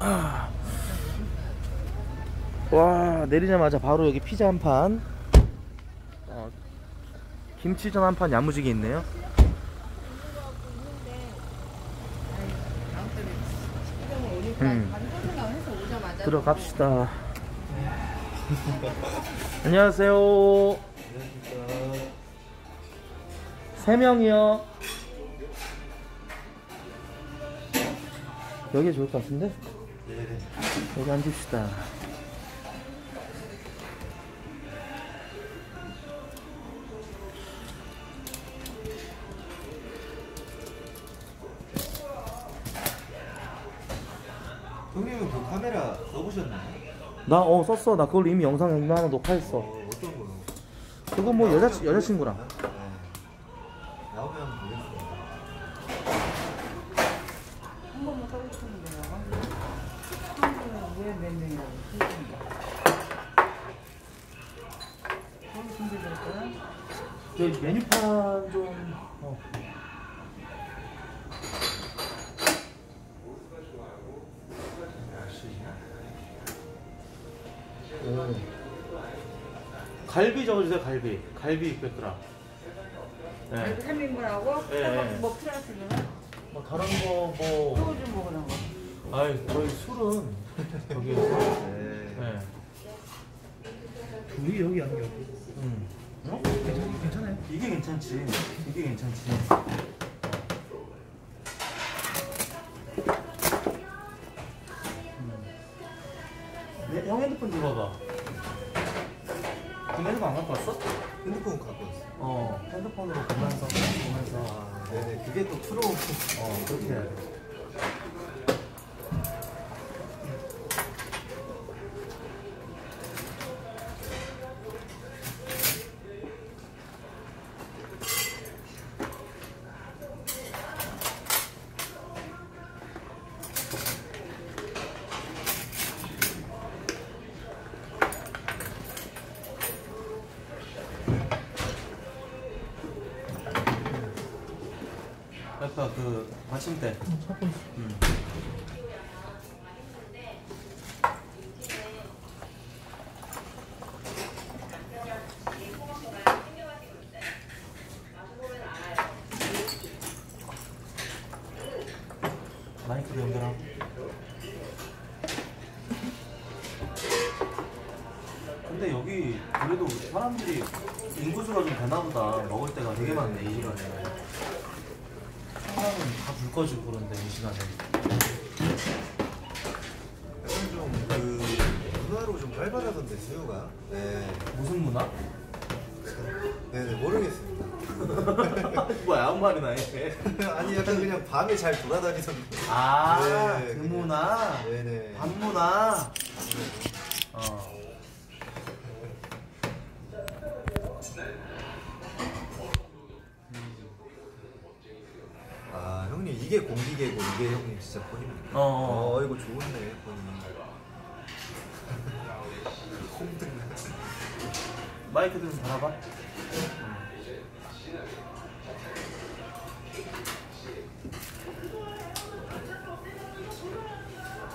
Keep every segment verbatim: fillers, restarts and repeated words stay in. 아. 와, 내리자마자 바로 여기 피자 한 판, 어, 김치전 한 판 야무지게 있네요. 음. 들어갑시다. 안녕하세요. 세 명이요. 여기 좋을 것 같은데? 네. 여기 앉읍시다. 형님은 그 카메라 써보셨나요? 나 어 썼어. 나 그걸로 이미 영상 하나 녹화했어. 어, 어떤 거요? 그거 뭐 여자 여자친구랑. 네. 나오면 보겠습니다. 한 번만 써보시는데요. 왜 몇 명이라고 준비될까요? 저희 메뉴판 좀. 어. 오. 갈비 적어주세요. 갈비 갈비 백 그램. 네. 삼 인분하고 네. 뭐 필요하시는 뭐 다른 거 뭐 소주 좀 먹으라고. 아이 저희 술은 여기 네. 네. 둘이 여기 안 여기. 응. 어? 괜찮, 괜찮아요. 이게 괜찮지. 이게 괜찮지. 형 핸드폰 들어봐. 그 핸드폰 안 갖고 왔어? 핸드폰 갖고 왔어. 어, 핸드폰으로 보면서 보면서. 아, 네네, 그게 또 프로. 어, 그렇게 해야 돼. 아까 그 받침대. 응, 응. 마이크도 연결하고. 근데 여기 그래도 사람들이 인구수가 좀 되나보다. 먹을 때가 되게 많네 이 시간에. 다 불 꺼지고 그런데 이 시간에 좀 그 문화로 좀 활발하던데 수요가. 네. 무슨 문화? 네네 모르겠습니다. 뭐야 아무 말이나 해. 아니 약간 그냥 밤에 잘 돌아다니던데. 아, 네, 그 그냥. 문화? 네네 밤문화? 네. 어. 이게 공기계고 이게 형님 진짜 폰입니다. 어, 어 이거 좋은데 폰이. 마이크 좀 달아봐.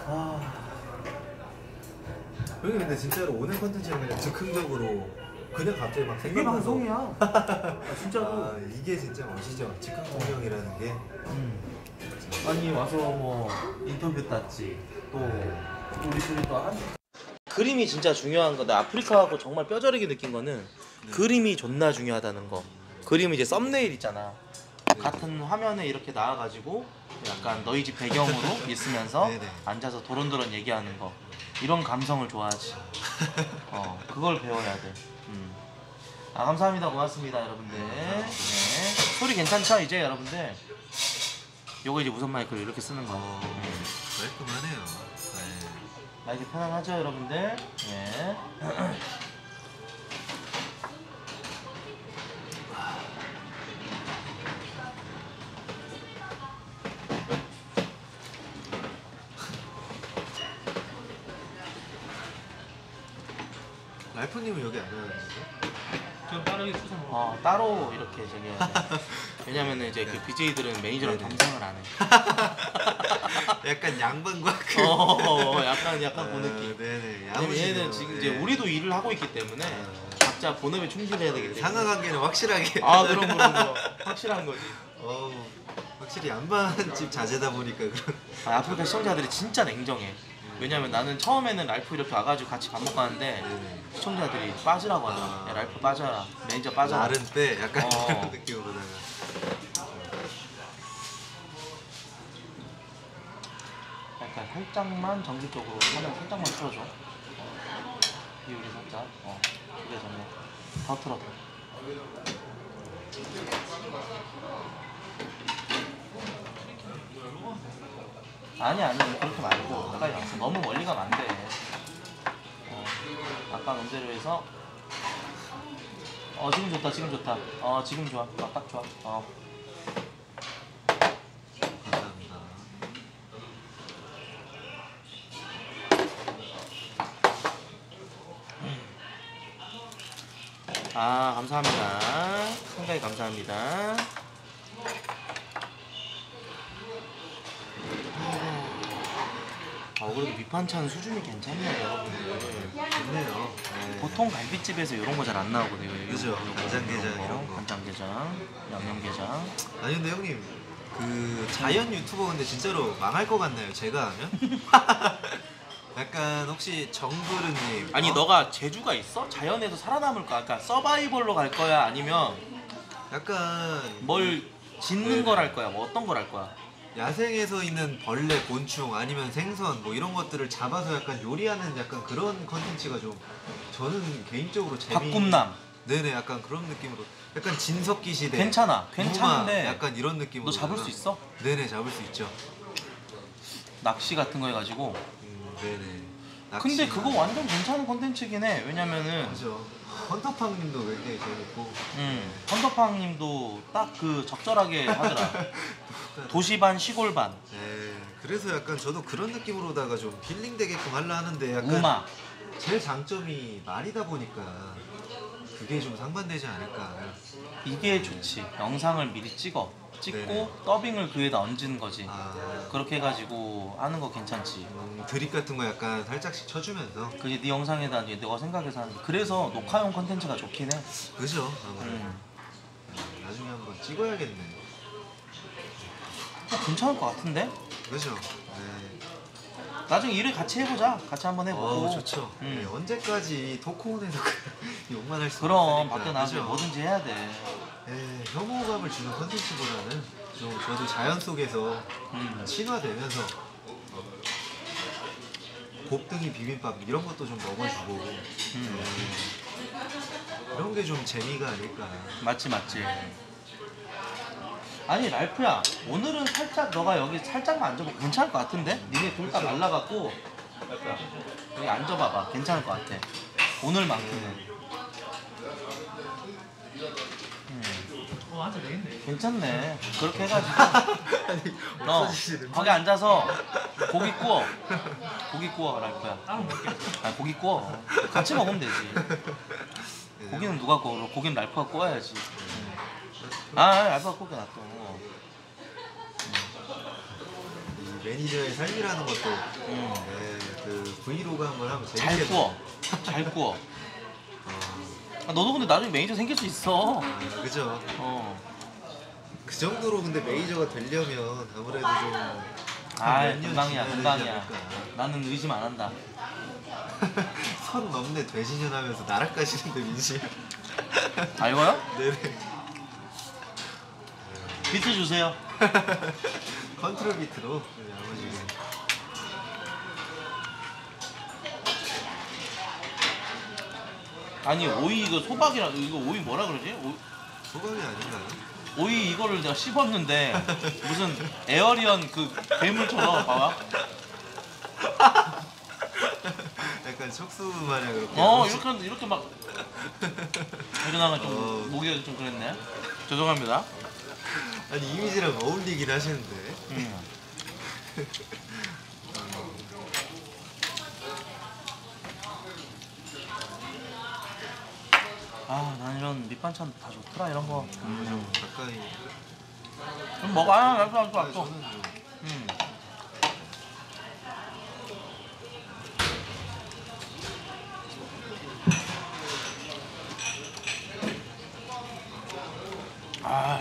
아 형님 근데 진짜로 오늘 컨텐츠는 그냥 즉흥적으로 그냥 갑자기 막 생각나서. 이게 방송이야. 아, 진짜로. 아, 이게 진짜 멋지죠. 즉흥 공명이라는 게. 음. 아니 와서 뭐 인터뷰 땄지 또 우리 둘이 또 한. 그림이 진짜 중요한 거다. 아프리카하고 정말 뼈저리게 느낀 거는 네. 그림이 존나 중요하다는 거. 그림은 이제 썸네일 있잖아. 네. 같은 화면에 이렇게 나와가지고 약간 너희 집 배경으로 있으면서 네, 네. 앉아서 도론도론 얘기하는 거. 이런 감성을 좋아하지. 어 그걸 배워야 돼. 음. 아 감사합니다. 고맙습니다 여러분들. 네. 소리 괜찮죠 이제 여러분들? 요거 이제 무선 마이크를 이렇게 쓰는 거. 어, 네. 깔끔하네요. 네. 마이크 편안하죠, 여러분들? 네. 라이프님은 여기 안 와야 되는데? 좀 따로 있어서. 어, 따로 이렇게 저기. 왜냐면은 이제 네. 그 비제이들은 매니저랑 감상을 네. 안 해. 약간 양반과 그 어, 약간 약간 그 느낌. 네네. 얘네는 지금 네. 이제 우리도 일을 하고 있기 때문에 아, 각자 본업에 충실해야 되기 때문에 상하관계는 확실하게. 아 그런 그런 거 확실한 거지. 어 확실히 양반집 자제다 보니까 그런. 아, 아프리카 시청자들이 진짜 냉정해. 왜냐면 나는 처음에는 랄프 이렇게 와가지고 같이 밥 먹고 하는데 네네. 시청자들이 빠지라고 하더라. 아. 야, 랄프 빠져라. 매니저 빠져라. 나른 때 약간 어. 그런 느낌으로 보다가 약간 살짝만 전기 쪽으로 화면 살짝만 틀어줘. 비율이 살짝. 어. 그게 좋네. 더 틀어. 아니 아니 그렇게 말고 가까이 와서 너무 멀리 가면 안 돼. 어, 아까 문제로 해서 어 지금 좋다 지금 좋다 어 지금 좋아 어, 딱 좋아 어. 감사합니다. 아 감사합니다. 상당히 감사합니다. 아, 그래도 밑반찬 수준이 괜찮네요, 여러분들. 좋네요. 네. 보통 갈비집에서 이런 거 잘 안 나오거든요. 그죠? 간장게장 이런 거. 간장게장, 양념게장. 아니 근데 형님, 그 자연 유튜버인데 진짜로 망할 것 같나요? 제가 하면? 약간 혹시 정부르님 아니 어? 너가 재주가 있어? 자연에서 살아남을 거야? 그러니까 서바이벌로 갈 거야? 아니면 약간 뭘 짓는 네. 걸 할 거야? 뭐 어떤 걸 할 거야? 야생에서 있는 벌레, 곤충 아니면 생선 뭐 이런 것들을 잡아서 약간 요리하는 약간 그런 컨텐츠가 좀 저는 개인적으로 재미. 박꿈남. 네네 약간 그런 느낌으로 약간 진석기 시대. 괜찮아. 괜찮은데. 약간 이런 느낌으로. 너 잡을 수 있어? 네네 잡을 수 있죠. 낚시 같은 거 해가지고. 음, 네네. 낚시. 근데 그거 완전 괜찮은 컨텐츠긴 해. 왜냐면은. 그죠. 헌터팡님도 굉장히 재밌고 음, 헌터팡님도 딱 그 적절하게 하더라. 도시 반 시골 반. 네, 그래서 약간 저도 그런 느낌으로다가 좀 힐링 되게끔 하려 하는데 약간 우마. 제일 장점이 말이다 보니까 그게 좀 상반되지 않을까. 이게 네. 좋지. 영상을 미리 찍어 찍고 네네. 더빙을 그 위에다 얹은 거지. 아. 그렇게 해가지고 하는 거 괜찮지. 음, 드립 같은 거 약간 살짝씩 쳐주면서. 그게 네 영상에다 이제 내가 생각해서 하는. 그래서 음. 녹화용 컨텐츠가 좋긴 해. 그죠. 아무래도 음. 음, 나중에 한번 찍어야겠네. 어, 괜찮을 것 같은데. 그죠. 네. 나중에 일을 같이 해보자. 같이 한번 해보고. 어, 좋죠. 음. 네, 언제까지 도코온에서 욕만 할 수 있으니까. 그럼 밖에 나가서 뭐든지 해야 돼. 네, 혐오감을 주는 컨텐츠보다는 좀 저도 자연 속에서 음. 친화되면서 곱등이 비빔밥 이런 것도 좀 먹어주고 음. 음. 이런 게 좀 재미가 아닐까. 맞지 맞지. 아니 랄프야 오늘은 살짝 너가 여기 살짝만 앉아봐. 괜찮을 것 같은데? 니네 둘 다 날라갔고 여기 앉아봐봐. 괜찮을 것 같아 오늘만큼은. 어, 앉아 되겠네. 괜찮네. 그렇게 해가지고 아니, 너 거기 앉아서 고기 구워. 고기 구워 랄프야. 따로 먹게. 아니 고기 구워. 같이 먹으면 되지. 고기는 누가 구워? 고기는 랄프가 구워야지. 아, 랄프가 구워 놔둬. 음. 이 매니저의 삶이라는 것도 음. 네, 그 브이로그 한번 하면 재밌겠다. 잘 구워. 잘 구워. 아, 너도 근데 나중에 매니저 생길 수 있어. 아, 그죠. 어. 그 정도로 근데 매니저가 되려면 아무래도 좀. 아이, 금방이야, 금방이야. 나는 의심 안 한다. 선 넘네, 돼지년 하면서 날아가시는데, 민지. 아, 이거요? 네네. 비트 주세요. 컨트롤 비트로. 네, 아버지. 아니 오이 이거 소박이라 이거 오이 뭐라 그러지? 오... 소박이 아닌가요? 오이 이거를 내가 씹었는데 무슨 에어리언 그 괴물처럼 봐봐. 약간 촉수 마냥 그렇게. 어 이렇게 이렇게 막 일어나면 좀 어... 모기가 좀 그랬네. 죄송합니다. 아니 이미지랑 어울리긴 하시는데. 음. 아, 난 이런 밑반찬 다 좋더라 이런 거. 음, 음. 가까이 좀 먹어. 아, 나도 나도 나도. 음. 아.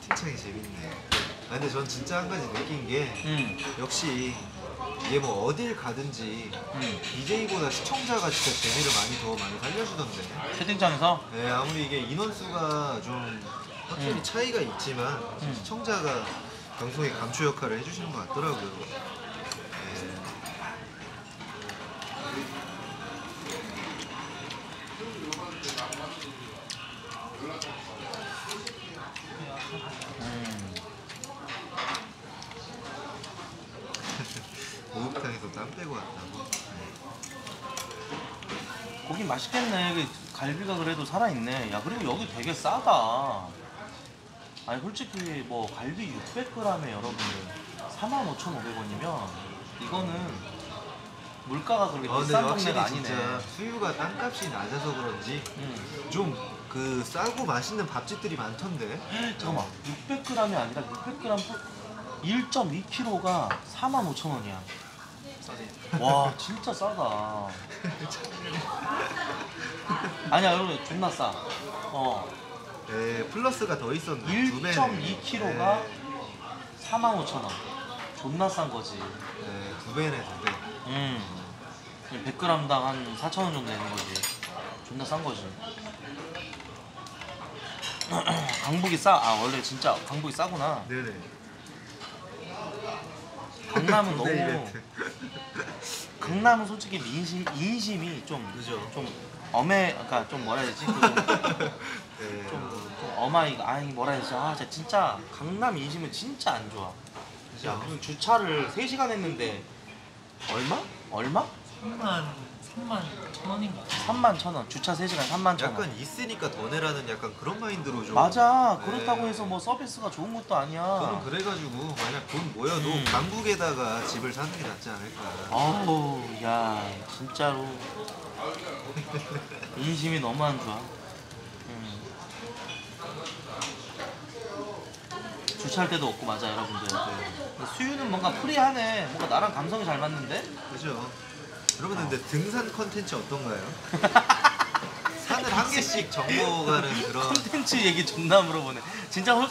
칭찬이 재밌네. 아, 근데 전 진짜 한 가지 느낀 게 음. 역시 얘 뭐 어딜 가든지 음. 디제이보다 시청자가 진짜 재미를 많이 더 많이 살려주던데. 채팅창에서? 네, 아무리 이게 인원수가 좀 확실히 음. 차이가 있지만 음. 시청자가 방송의 감초 역할을 해주시는 것 같더라고요. 네. 목욕탕에서 땀 빼고 왔다고? 네. 고기 맛있겠네. 갈비가 그래도 살아있네. 야, 그리고 여기 되게 싸다. 아니 솔직히 뭐 갈비 육백 그램에 여러분들 사만 오천오백 원이면 이거는 물가가 그렇게 아, 비싼 동네가 아니네. 수유가 땅값이 낮아서 그런지 음. 좀 그 싸고 맛있는 밥집들이 많던데. 잠깐만, 육백 그램이 아니라 육백 그램 일 점 이 킬로그램가 사만 오천 원이야. 와, 진짜 싸다. 아니야, 여러분, 존나 싸. 어. 네, 플러스가 더 있었는데. 일 점 이 킬로그램가 사만 오천 원. 존나 싼 거지. 네, 두 배네, 두 배. 음. 백 그램당 한 사천 원 정도 되는 거지. 존나 싼 거지. 강북이 싸. 아, 원래 진짜 강북이 싸구나. 네네. 강남은 너무 이벤트. 강남은 솔직히 민심, 인심이 좀 그죠. 좀 엄해. 그러니까 좀 뭐라 해야 되지? 좀, 네. 좀, 좀 엄하이. 아니 뭐라 해야 되지? 아 진짜 강남 인심은 진짜 안 좋아. 그죠. 야, 무슨 주차를 세 시간 했는데 얼마? 얼마? 삼만 천원인가? 삼만 천원. 주차 세 시간 삼만 천원. 약간 있으니까 더 내라는 약간 그런 마인드로 좀. 맞아. 네. 그렇다고 해서 뭐 서비스가 좋은 것도 아니야. 저는 그래가지고 만약 돈 모여도 음. 강북에다가 집을 사는 게 낫지 않을까. 아우, 야, 진짜로. 인심이 너무 안 좋아. 음. 주차할 때도 없고. 맞아, 여러분들. 네. 수유는 뭔가 프리하네. 뭔가 나랑 감성이 잘 맞는데? 그죠. 여러분, 근데 어. 등산 컨텐츠 어떤가요? 산을 한 개씩 정보가는 그런 컨텐츠 얘기 존나 물어보네. 진짜 홀,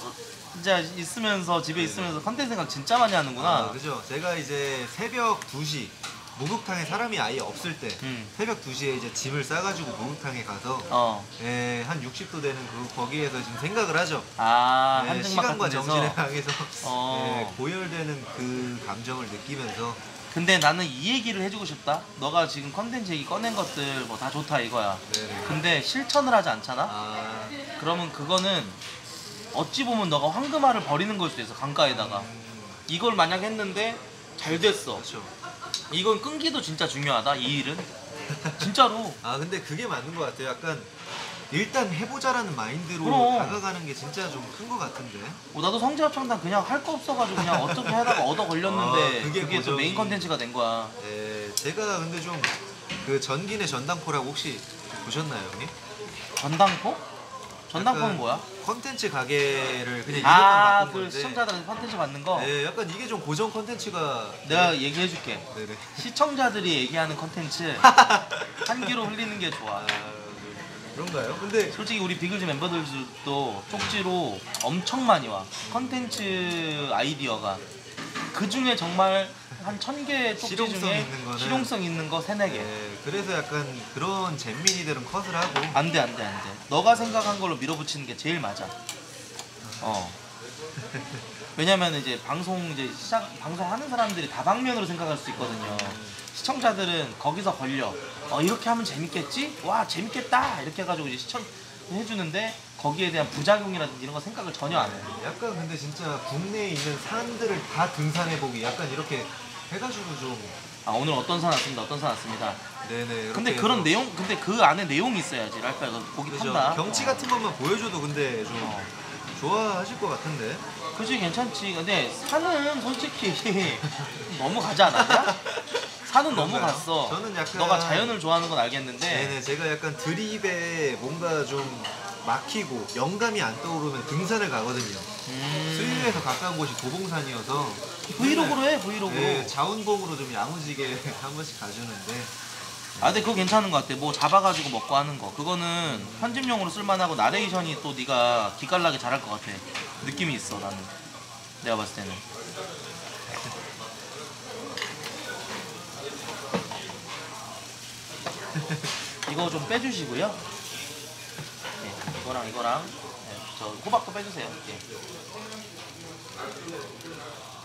진짜 있으면서 집에 네네. 있으면서 컨텐츠 생각 진짜 많이 하는구나. 아, 그죠. 제가 이제 새벽 두 시 목욕탕에 사람이 아예 없을 때 음. 새벽 두 시에 이제 짐을 싸가지고 목욕탕에 가서 어. 예, 한 육십 도 되는 그 거기에서 지금 생각을 하죠. 아, 예, 시간과 정신을 향해서 어. 예, 고열되는 그 감정을 느끼면서. 근데 나는 이 얘기를 해주고 싶다. 너가 지금 컨텐츠 얘기 꺼낸 것들 뭐 다 좋다 이거야. 네네. 근데 실천을 하지 않잖아? 아... 그러면 그거는 어찌 보면 너가 황금알을 버리는 걸 수도 있어. 강가에다가 음... 이걸 만약 했는데 잘 됐어. 그쵸. 이건 끈기도 진짜 중요하다, 이 일은. 진짜로. 아, 근데 그게 맞는 것 같아요. 약간 일단 해보자라는 마인드로 그럼. 다가가는 게 진짜 좀 큰 것 같은데. 어, 나도 성지합창단 그냥 할 거 없어가지고 그냥 어떻게 하다가 얻어 걸렸는데 아, 그게, 그게 또 메인 컨텐츠가 된 거야. 네, 제가 근데 좀 그 전기네 전당포라고 혹시 보셨나요, 형님? 전당포? 전당포는 뭐야? 컨텐츠 가게를 그냥 이름만 아, 바꾼 그 건데. 시청자들한테 컨텐츠 받는 거? 네, 약간 이게 좀 고정 컨텐츠가. 내가 네. 얘기해줄게. 네네. 시청자들이 얘기하는 컨텐츠 한기로 흘리는 게 좋아. 아, 그런가요? 근데 솔직히 우리 비글즈 멤버들도 쪽지로 엄청 많이 와. 컨텐츠 아이디어가. 그 중에 정말 한 천 개의 쪽지 실용성 중에 있는 거는... 실용성 있는 거 세네 개. 네, 그래서 약간 그런 잼민이들은 컷을 하고. 안 돼, 안 돼, 안 돼. 너가 생각한 걸로 밀어붙이는 게 제일 맞아. 어. 왜냐면 이제 방송 이제 시작 방송하는 사람들이 다방면으로 생각할 수 있거든요. 시청자들은 거기서 걸려. 어, 이렇게 하면 재밌겠지? 와, 재밌겠다! 이렇게 해가지고 이제 시청해주는데 거기에 대한 부작용이라든지 이런 거 생각을 전혀 안 해요. 약간 근데 진짜 국내에 있는 산들을 다 등산해보기 약간 이렇게 해가지고 좀. 아, 오늘 어떤 산 왔습니다. 어떤 산 왔습니다. 네네. 근데 그런 내용, 근데 그 안에 내용이 있어야지. 랄까, 너 고기 탄다. 경치 같은 것만 보여줘도 근데 좀 어. 좋아하실 것 같은데. 그치, 괜찮지. 근데 산은 솔직히 너무 가지 않았냐? 산은 너무 갔어. 저는 약간 너가 자연을 좋아하는 건 알겠는데. 네네, 제가 약간 드립에 뭔가 좀 막히고 영감이 안 떠오르면 등산을 가거든요. 음. 수유에서 가까운 곳이 도봉산이어서 브이로그로 해, 브이로그로. 네, 자운봉으로 좀 야무지게 한 번씩 가주는데. 아 근데 그거 괜찮은 것 같아. 뭐 잡아가지고 먹고 하는 거. 그거는 편집용으로 쓸만하고 나레이션이 또 네가 기깔나게 잘할 것 같아. 느낌이 있어 나는. 내가 봤을 때는. 이거 좀 빼주시고요. 네, 이거랑 이거랑 네, 저 호박도 빼주세요. 네.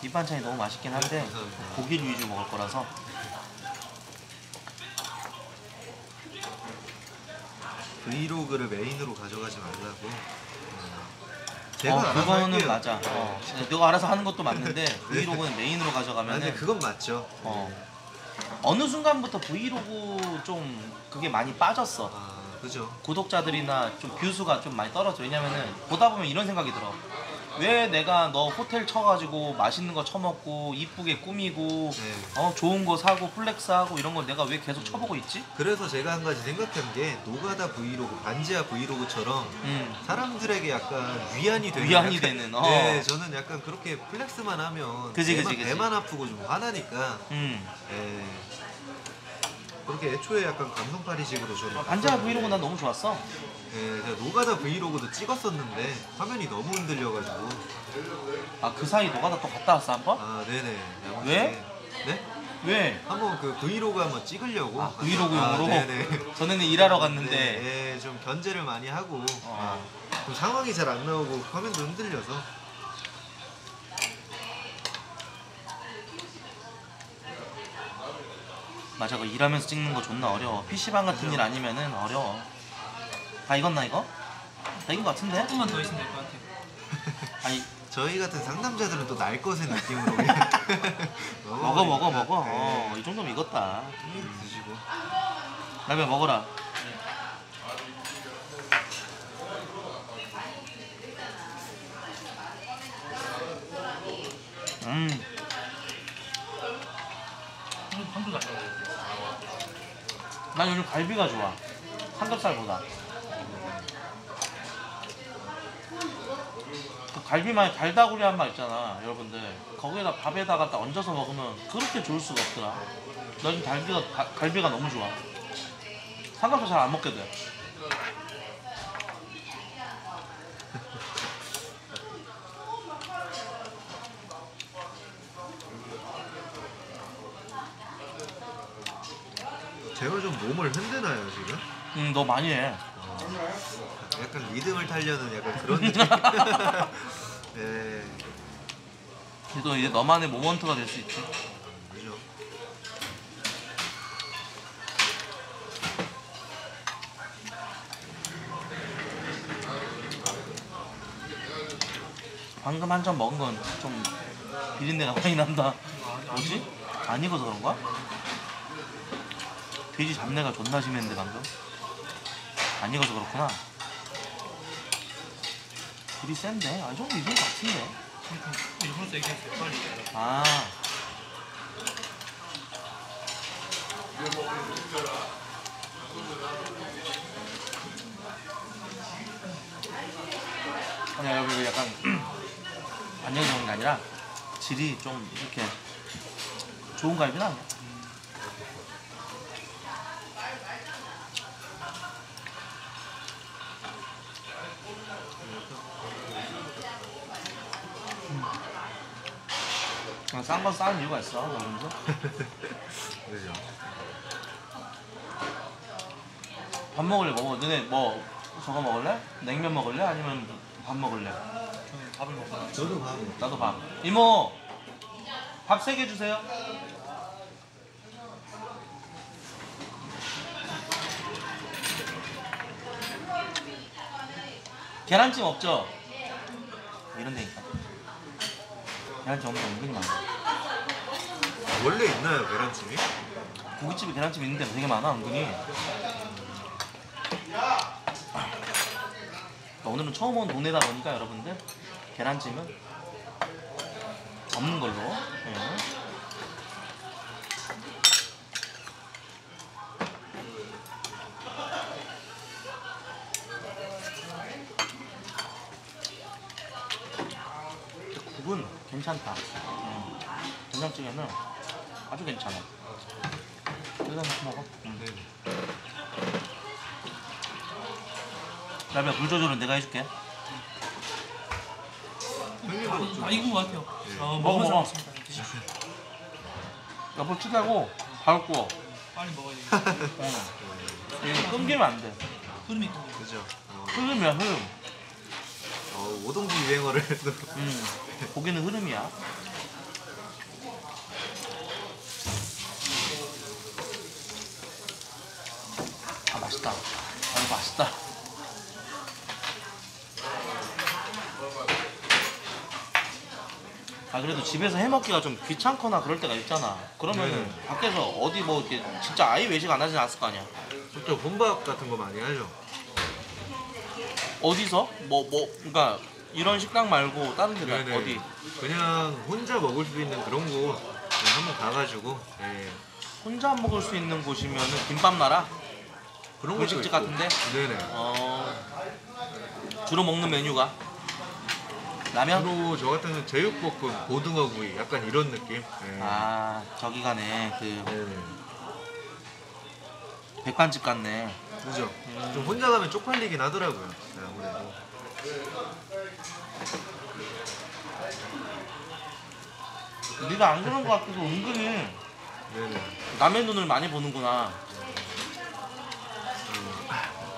이 반찬이 너무 맛있긴 한데 고기를 위주 먹을 거라서. 브이로그를 메인으로 가져가지 말라고. 제가 어, 그거는 맞아. 어, 너가 알아서 하는 것도 맞는데 브이로그는 메인으로 가져가면. 근데 그건 맞죠. 어. 어느 순간부터 브이로그 좀 그게 많이 빠졌어. 아, 그죠. 구독자들이나 좀 뷰수가 좀 많이 떨어져. 왜냐면은 보다 보면 이런 생각이 들어. 왜 내가 너 호텔 쳐가지고 맛있는 거 쳐먹고 이쁘게 꾸미고 네. 어 좋은 거 사고 플렉스하고 이런 걸 내가 왜 계속 쳐보고 있지? 그래서 제가 한 가지 생각한 게 노가다 브이로그, 반지하 브이로그처럼 음. 사람들에게 약간 위안이 되는 위안이 약간, 되는 어. 네, 저는 약간 그렇게 플렉스만 하면 그치, 배만, 그치, 그치. 배만 아프고 좀 화나니까 음. 네. 그렇게 애초에 약간 감성팔이식으로 저는 아, 반지하 브이로그 난 너무 좋았어. 네, 제가 노가다 브이로그도 찍었었는데 화면이 너무 흔들려가지고. 아, 그 사이 노가다 또 갔다 왔어 한 번? 아, 네네. 왜? 네? 왜? 한번 그 브이로그 한번 찍으려고. 아, 브이로그용으로? 아, 네네. 전에는 일하러 갔는데. 네, 네, 좀 견제를 많이 하고. 아. 좀 상황이 잘 안 나오고 화면도 흔들려서. 맞아, 그 일하면서 찍는 거 존나 어려워. 피씨방 같은 그죠? 일 아니면은 어려워. 다 익었나 이거? 다 익은 거 같은데? 조금만 더 있으면 될 것 같아요. 아니 저희 같은 상담자들은 또 날 것의 느낌으로 먹어 먹어 먹어. 네. 어, 이 정도면 익었다. 음. 드시고 라면 먹어라. 네. 음. 난 요즘 갈비가 좋아. 삼겹살보다. 갈비만 달다구리 한 맛 있잖아 여러분들. 거기에다 밥에다가 딱 얹어서 먹으면 그렇게 좋을 수가 없더라. 나 지금 갈비가, 가, 갈비가 너무 좋아. 삼겹살 잘 안 먹게 돼. 제가 좀 몸을 흔드나요 지금? 응, 너 많이 해. 약간 리듬을 타려는 약간 그런 느낌. 네. 그래도 이제 너만의 모먼트가 될 수 있지. 그죠. 방금 한 점 먹은 건 좀 비린내가 많이 난다. 뭐지? 안 익어서 그런가? 돼지 잡내가 존나 심했는데 방금. 안 익어서 그렇구나. 불이 센데? 아, 이 정도 익은 것 같은데? 일부러 세게 했어요, 빨리. 아. 아니, 여러분, 이거 약간 안 익어서 그런 게 아니라 질이 좀 이렇게 좋은 갈비나? 싼 건 싸는 이유가 있어, 여러분들. 그죠. 밥 먹을래, 먹어. 너네 뭐 저거 먹을래? 냉면 먹을래? 아니면 밥 먹을래? 저는 밥을 먹어. 저도 밥. 나도 밥. 이모, 밥 세 개 주세요. 계란찜 없죠? 이런 데니까. 계란찜 없는 거 은근히 많아. 원래 있나요 계란찜이? 고깃집에 계란찜 있는데 되게 많아 은근히. 오늘은 처음 온 동네다 보니까 여러분들 계란찜은 없는 걸로. 네. 괜찮다. 음. 된장찌개는 아주 괜찮아. 된장 같이 먹어. 응. 라비야, 물 조절은 내가 해줄게. 아, 아 익은 것 같아요. 네. 어, 먹어 먹어. 여보 치다고 바로 구워. 빨리 먹어야 돼. 이거 끊기면 안 돼. 흐름이 끊겨. 그죠. 어. 흐름이야 흐름. 어 오동지 유행어를. 음. 고기는 흐름이야. 아 맛있다. 아 맛있다. 아 그래도 집에서 해먹기가 좀 귀찮거나 그럴 때가 있잖아. 그러면은 네. 밖에서 어디 뭐 이렇게 진짜 아예 외식 안 하진 않았을 거 아니야. 또 혼밥 같은 거 많이 하죠. 어디서? 뭐뭐 뭐, 그러니까 이런 식당 말고 다른 데가 네네. 어디? 그냥 혼자 먹을 수 있는 그런 곳 한번 가가지고. 네. 혼자 먹을 수 있는 곳이면은 김밥나라? 그런 음식집 같은데? 네네. 어... 주로 먹는 메뉴가? 라면? 주로 저 같은 경우는 제육볶음, 고등어구이 약간 이런 느낌. 네. 아 저기 가네 그 네. 백반집 같네. 그죠? 음. 좀 혼자 가면 쪽팔리긴 하더라고요. 네, 아무래도. 네가 안 그런 거 같아서 은근히 네네. 남의 눈을 많이 보는구나.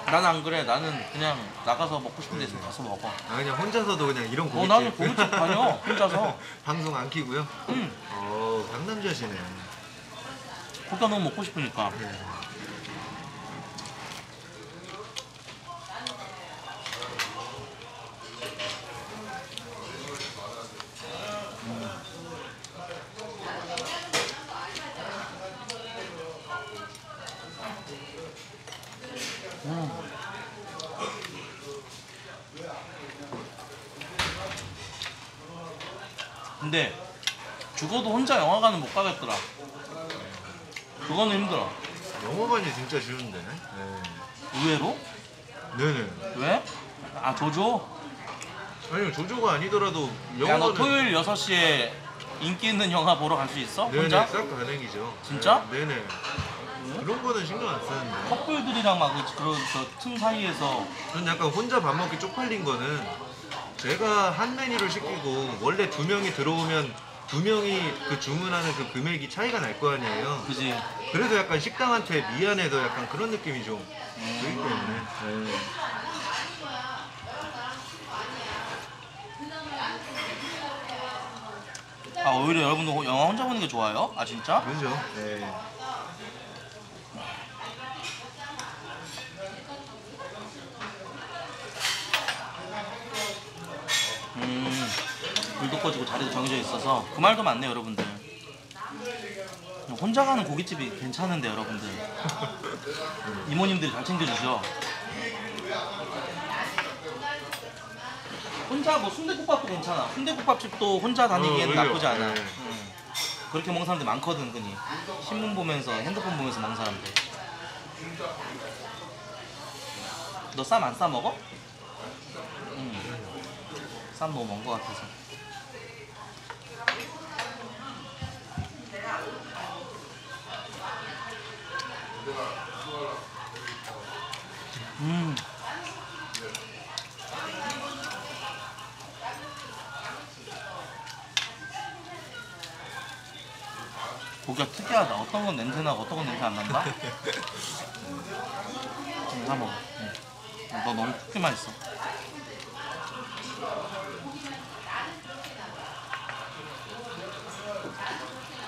난 안 그래. 나는 그냥 나가서 먹고 싶은 데서 가서 먹어. 아 그냥 혼자서도 그냥 이런 고깃집. 어 나는 고깃집 다녀. 혼자서. 방송 안 키고요? 응. 어 강남자시네. 혼자 너무 먹고 싶으니까. 네. 근데 죽어도 혼자 영화관은 못 가겠더라. 그거는 힘들어. 영화관이 진짜 쉬운데. 네. 의외로? 네네. 왜? 아 조조? 아니요 조조가 아니더라도 영화관은. 야 너 토요일 여섯 시에 인기 있는 영화 보러 갈 수 있어? 네네, 혼자? 싹 가능이죠. 진짜? 네, 네네. 그런 거는 신경 안 쓰는데. 커플들이랑 막 그런 틈 사이에서. 저는 약간 혼자 밥 먹기 쪽팔린 거는 제가 한 메뉴를 시키고 원래 두 명이 들어오면 두 명이 그 주문하는 그 금액이 차이가 날 거 아니에요. 그지. 그래서 약간 식당한테 미안해도 약간 그런 느낌이 좀 음. 들기 때문에. 네. 아 오히려 여러분도 영화 혼자 보는 게 좋아요? 아 진짜? 그죠. 네. 불도 꺼지고 자리도 정해져 있어서 그 말도 맞네 여러분들. 혼자 가는 고깃집이 괜찮은데 여러분들. 이모님들이 잘 챙겨주죠. 혼자 뭐 순대국밥도 괜찮아. 순대국밥집도 혼자 다니기에는 어, 나쁘지 않아. 네. 응. 그렇게 먹는 사람들 많거든. 흔히 신문 보면서 핸드폰 보면서 먹는 사람들. 너 쌈 안 싸 먹어? 응. 쌈 너무 먼 거 같아서. 음. 고기가 특이하다. 어떤 건 냄새나고 어떤 건 냄새 안 난다? 음, 사 먹어. 응. 너 너무 특히 맛있어.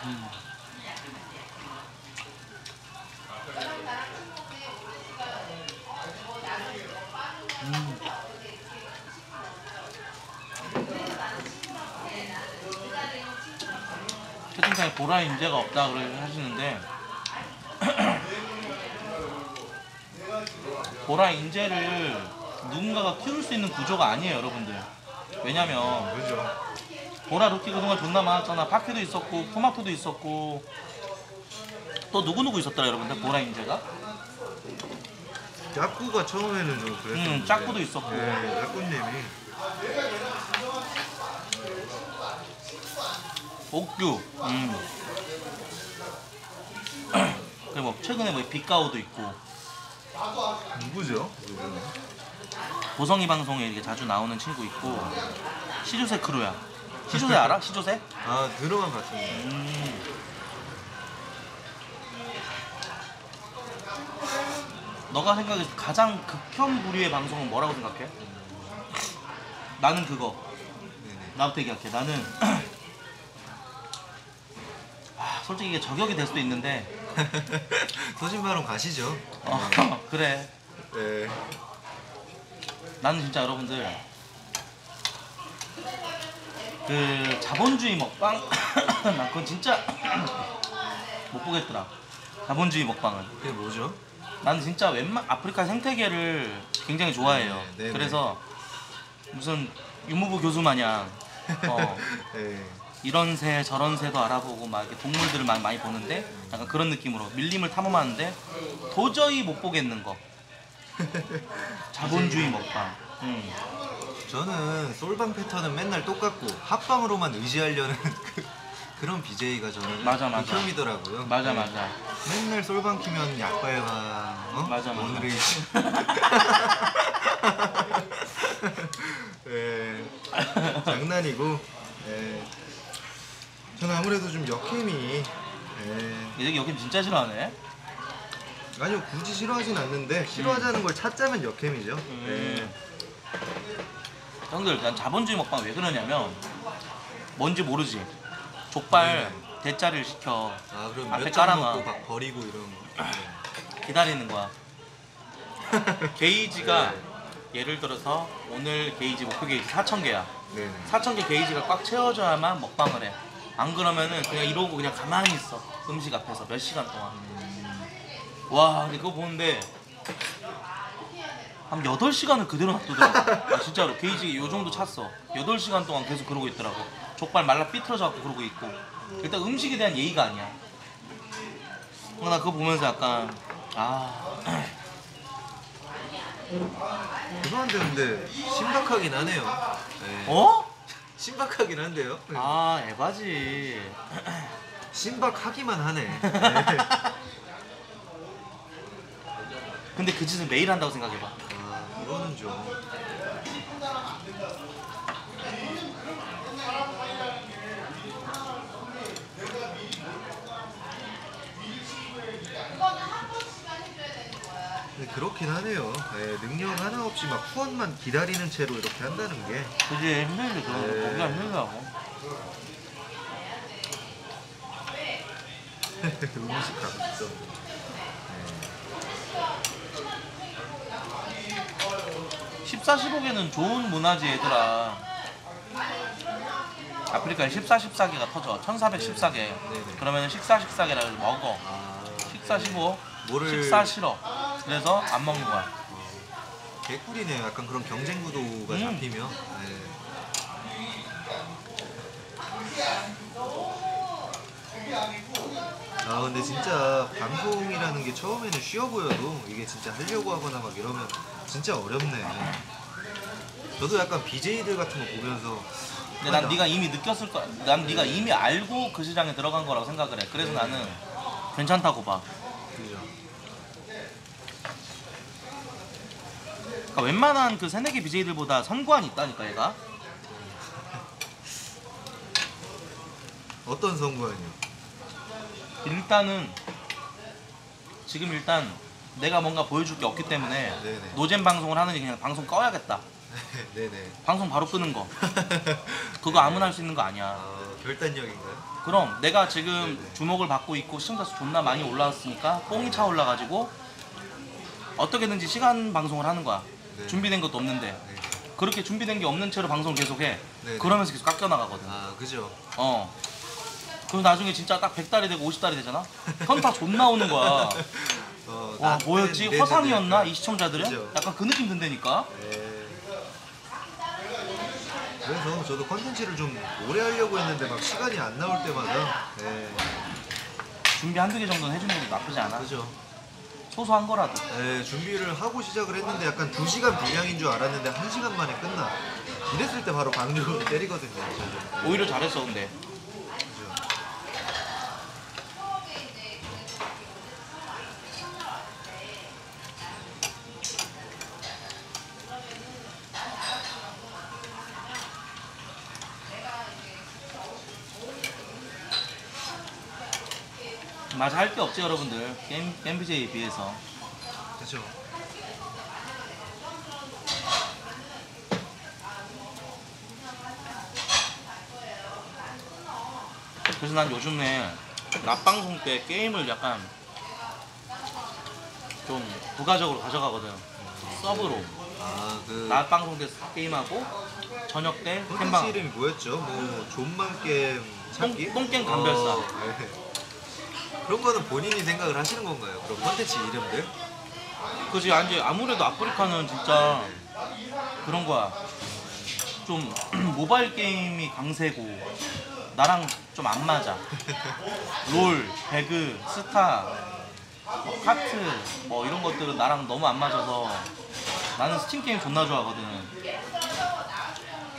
음. 음. 채팅창에 보라 인재가 없다 그래 하시는데 보라 인재를 누군가가 키울 수 있는 구조가 아니에요 여러분들. 왜냐면 그죠. 보라 루키 그동안 존나 많았잖아. 파케도 있었고 토마토도 있었고 또 누구누구 있었더라 여러분들. 보라 인재가 짝구가 처음에는 좀 그랬었는데 음, 짝구도 있었고 네, 짝구님이 옥규. 음. 그리고 최근에 뭐 빛가오도 있고. 누구죠? 보성이 방송에 이렇게 자주 나오는 친구 있고. 시조새 크루야. 시조새 알아? 시조새? 아 들어만 봤습니다. 음. 너가 생각해 가장 극혐 부류의 방송은 뭐라고 생각해? 나는 그거. 나부터 얘기할게. 나는 아, 솔직히 이게 저격이 될 수도 있는데 거짓말은 가시죠. 어, 그래. 네. 나는 진짜 여러분들 그 자본주의 먹방 난 그건 진짜 못 보겠더라. 자본주의 먹방은. 그게 뭐죠? 난 진짜 웬만 아프리카 생태계를 굉장히 좋아해요. 네네. 그래서 무슨 유무부 교수 마냥 어 이런 새 저런 새도 알아보고 막 이렇게 동물들을 많이, 많이 보는데 약간 그런 느낌으로 밀림을 탐험하는데 도저히 못 보겠는 거. 자본주의 먹방. 음. 저는 솔방 패턴은 맨날 똑같고 합방으로만 의지하려는 그, 그런 비제이가 저는 극혐이더라고요. 맞아 맞아. 맞아. 네. 맨날 솔방 키면 약발바. 어? 맞아 맞아. 오늘의 네. 장난이고. 네. 저는 아무래도 좀 역캠이. 네. 역캠 진짜 싫어하네. 아니요 굳이 싫어하진 않는데 싫어하자는 음. 걸 찾자면 역캠이죠. 음. 네. 형들 난 자본주의 먹방 왜 그러냐면 뭔지 모르지. 족발 네. 대짜리를 시켜. 아 그럼 앞에 깔아놔. 막 버리고 이런 거. 네. 기다리는 거야. 게이지가 네. 예를 들어서 오늘 게이지 목표 게이지 사천 개야. 네. 사천 개 게이지가 꽉 채워져야만 먹방을 해. 안 그러면은 그냥 이러고 그냥 가만히 있어. 음식 앞에서 몇 시간 동안. 음. 와 근데 그거 보는데 한 여덟 시간을 그대로 놔두더라고. 아, 진짜로 게이지 요 정도 찼어. 여덟 시간 동안 계속 그러고 있더라고. 족발 말라 삐뚤어져 갖고 그러고 있고. 일단 음식에 대한 예의가 아니야. 어, 나 그거 보면서 약간 아 죄송한데 근데 신박하긴 하네요. 네. 어? 신박하긴 한데요. 아 에바지. 신박하기만 하네. 네. 근데 그 짓을 매일 한다고 생각해봐. 아, 이거는 좀... 근데 그렇긴 하네요. 네, 능력 하나 없이 막 후원만 기다리는 채로 이렇게 한다는 게 그게 힘들죠. 거기가 힘들다고. 음식 가급적 십사, 십오 개는 좋은 문화지 얘들아. 아프리카에 십사, 십사 개가 터져. 천사백십사 개. 네네. 그러면 십사, 십사 개라고 먹어. 아, 십사, 십오. 뭐를... 십사 싫어. 그래서 안 먹는 거야. 어, 개꿀이네요. 약간 그런 경쟁 구도가 음. 잡히면. 네. 아 근데 진짜 방송이라는 게 처음에는 쉬워 보여도 이게 진짜 하려고 하거나 막 이러면 진짜 어렵네. 저도 약간 비제이들 같은 거 보면서 근데 난 네가 이미 느꼈을 거야. 난 네가 이미 알고 그 시장에 들어간 거라고 생각을 해. 그래서 네. 나는 괜찮다고 봐. 그죠. 그러니까 웬만한 그 새내기 비제이들보다 선구안이 있다니까 얘가. 어떤 선구안이요? 일단은 지금 일단 내가 뭔가 보여줄 게 없기 때문에 네네. 노잼 방송을 하느니 그냥 방송 꺼야겠다. 네네. 방송 바로 끄는 거. 그거 아무나 할 수 있는 거 아니야. 아, 결단력인가요? 그럼 내가 지금 네네. 주목을 받고 있고 시청자 수 존나 많이 올라왔으니까 뽕이 차올라가지고 어떻게든지 시간 방송을 하는 거야. 네네. 준비된 것도 없는데 네네. 그렇게 준비된 게 없는 채로 방송을 계속해. 네네. 그러면서 계속 깎여나가거든. 아 그죠. 어. 그럼 나중에 진짜 딱 백 달이 되고 오십 달이 되잖아? 현타 존나 오는 거야. 어, 와 뭐였지? 내, 허상이었나? 내, 내, 이 시청자들은? 그죠. 약간 그 느낌 든다니까? 네. 그래서 저도 컨텐츠를 좀 오래 하려고 했는데 막 시간이 안 나올 때마다 네. 준비 한두 개 정도는 해주는 것도 나쁘지 않아. 그죠. 소소한 거라도. 네, 준비를 하고 시작을 했는데 약간 두 시간 분량인 줄 알았는데 한 시간 만에 끝나. 이랬을 때 바로 방주로 때리거든요. 오히려 잘했어 근데. 맞아, 할 게 없죠 여러분들. 게임, 겜비제이에 비해서. 그렇죠. 그래서 난 요즘에 낮방송 때 게임을 약간 좀 부가적으로 가져가거든. 서브로. 아, 그... 낮방송 때 게임하고 저녁 때 캠방. 이름이 뭐였죠? 뭐 존만 게임 찾기? 똥겜 감별사. 어, 네. 그런 거는 본인이 생각을 하시는 건가요? 그런 콘텐츠 이름들? 그치, 아니, 아무래도 아프리카는 진짜 그런 거야. 좀 모바일 게임이 강세고 나랑 좀 안 맞아. 롤, 배그, 스타, 뭐 카트 뭐 이런 것들은 나랑 너무 안 맞아서. 나는 스팀 게임 존나 좋아하거든.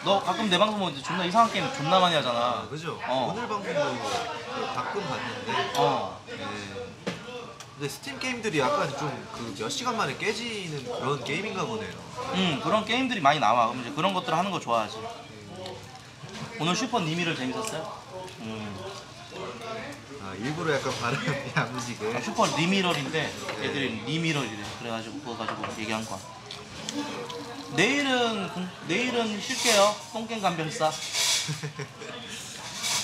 너 가끔 내 방송 보는데 존나 이상한 게임 존나 많이 하잖아. 아, 그죠? 어. 오늘 방송도 가끔 봤는데. 어. 네. 근데 스팀 게임들이 약간 좀 그 몇 시간 만에 깨지는 그런 게임인가 보네요. 음, 그런 게임들이 많이 나와. 그럼 이제 그런 것들 하는 거 좋아하지. 오늘 슈퍼 니미를 재밌었어요? 음. 아, 일부러 약간 발음이 야무지게. 아, 슈퍼 니미럴인데 애들이 니미럴이래. 그래가지고 그거 가지고 얘기한 거야. 내일은 내일은 쉴게요. 똥갱 간병사.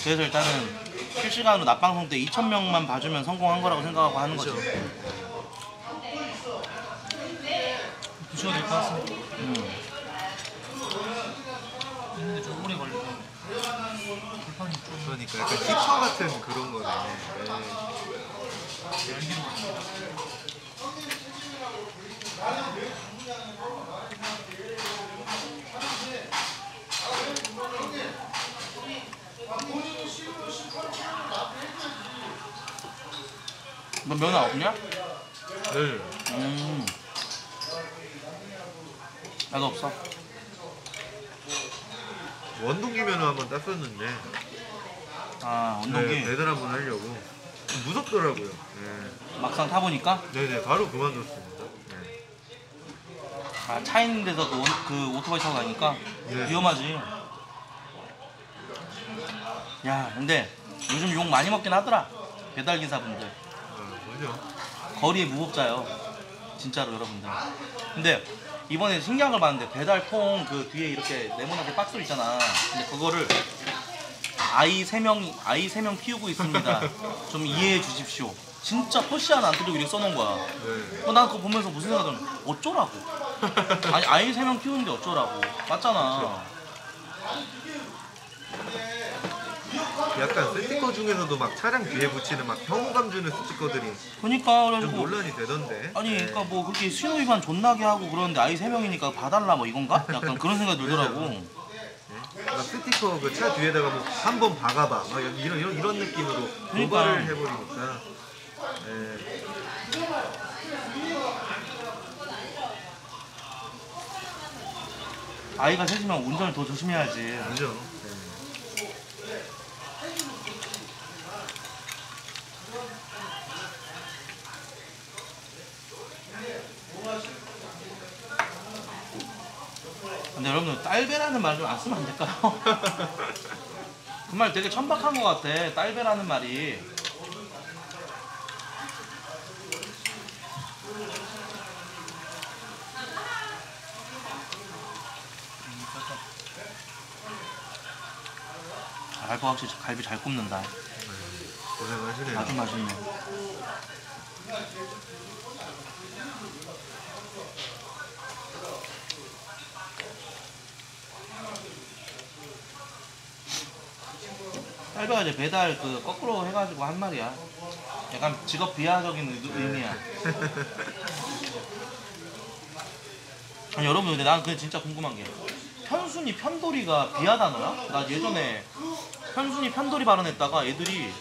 그래서 일단은 실시간으로 낮방송 때 이천 명만 봐주면 성공한 거라고 생각하고 하는 거죠. 부셔도 될 것 같습니다. 음. 근데 좀 오래 걸리고 불판이 좀... 그러니까 약간 히터 같은 그런 거네. 네. 너 면허 없냐? 네. 음. 나도 없어. 원동기 면허 한번 땄었는데. 아, 원동기. 배달 한번 하려고. 무섭더라고요. 네. 막상 타보니까? 네네, 바로 그만뒀습니다. 네. 아, 차 있는 데서 그, 그 오토바이 타고 가니까? 네. 위험하지. 야, 근데 요즘 욕 많이 먹긴 하더라. 배달기사분들. 거리에 무법자요 진짜로 여러분들. 근데 이번에 신기한 걸 봤는데 배달통 그 뒤에 이렇게 네모나게 박스 있잖아. 근데 그거를 아이 세 명 아이 세 명 키우고 있습니다. 좀 이해해 주십시오. 진짜 토시 하나 안 뜯고 이렇게 써놓은 거야. 네. 어, 난 그거 보면서 무슨 생각을 하냐, 어쩌라고. 아니 아이 세 명 키우는데 어쩌라고. 맞잖아. 약간 스티커 중에서도 막 차량 뒤에 붙이는 막 혐오감 주는 스티커들이 그러니까 좀 논란이 되던데. 아니 네. 그러니까 뭐 그렇게 신호위반 존나게 하고 그러는데 아이 세 명이니까 봐달라 뭐 이건가? 약간 그런 생각이 들더라고. 네. 막 스티커 그 차 뒤에다가 뭐 한번 박아봐 막 이런 이런 이런 느낌으로 도발을 해버리니까. 네. 아이가 셋이면 운전을 더 조심해야지. 그죠. 근데 여러분들 딸배라는 말 좀 안 쓰면 안 될까요? 그 말 되게 천박한 것 같아. 딸배라는 말이. 알고 확실히 갈비 잘 굽는다. 음, 고생하시네요. 아주 맛있네. 딸배가 이제 배달 그 거꾸로 해가지고 한 말이야. 약간 직업 비하적인 의미야. 아니 여러분 근데 난 그게 진짜 궁금한 게 편순이 편돌이가 비하 단어야? 나 예전에 편순이 편돌이 발언했다가 애들이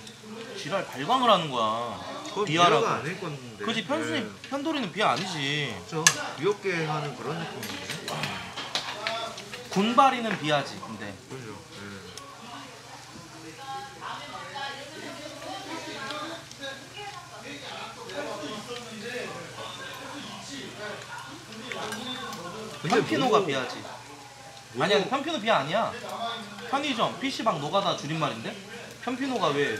지랄 발광을 하는 거야. 그건 비하라고. 비하가 아닐 건데. 그지 편순이 네. 편돌이는 비하 아니지. 그렇죠. 귀엽게 하는 그런 느낌인데. 군발이는 비하지 근데. 그렇죠. 편피노가 뭐... 비하지. 뭐... 아니야 편피노 비하 아니야. 편의점, 피씨방 노가다 줄임말인데? 편피노가 왜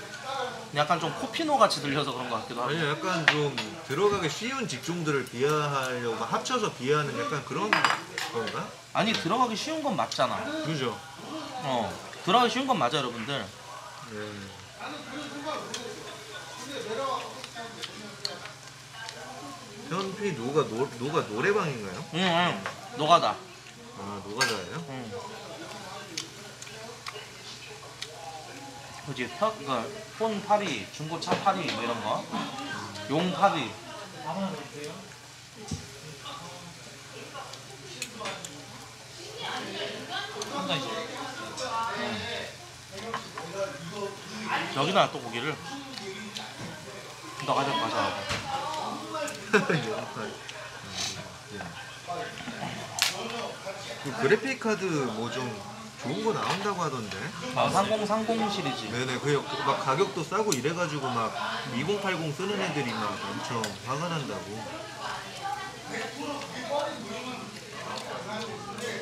약간 좀 코피노 같이 들려서 그런 것 같기도 하고. 아니요, 약간 좀 들어가기 쉬운 직종들을 비하하려고 합쳐서 비하하는 약간 그런 건가? 아니, 들어가기 쉬운 건 맞잖아. 그죠? 어, 들어가기 쉬운 건 맞아, 여러분들. 네. 현피 노가 노, 노가 노래방인가요? 응, 응. 노가다. 아, 노가다예요? 응. 그지, 펴, 그니까, 폰 파리, 중고차 파리, 뭐 이런 거. 용 파리. 응. 여기다 또 고기를. 너가 좀 가져와. 그 그래픽 카드 뭐 좀. 좋은 거 나온다고 하던데. 아, 삼공삼공 시리즈. 네네, 그 막 가격도 싸고 이래가지고 막 이공팔공 쓰는 애들이 막 엄청 화가 난다고.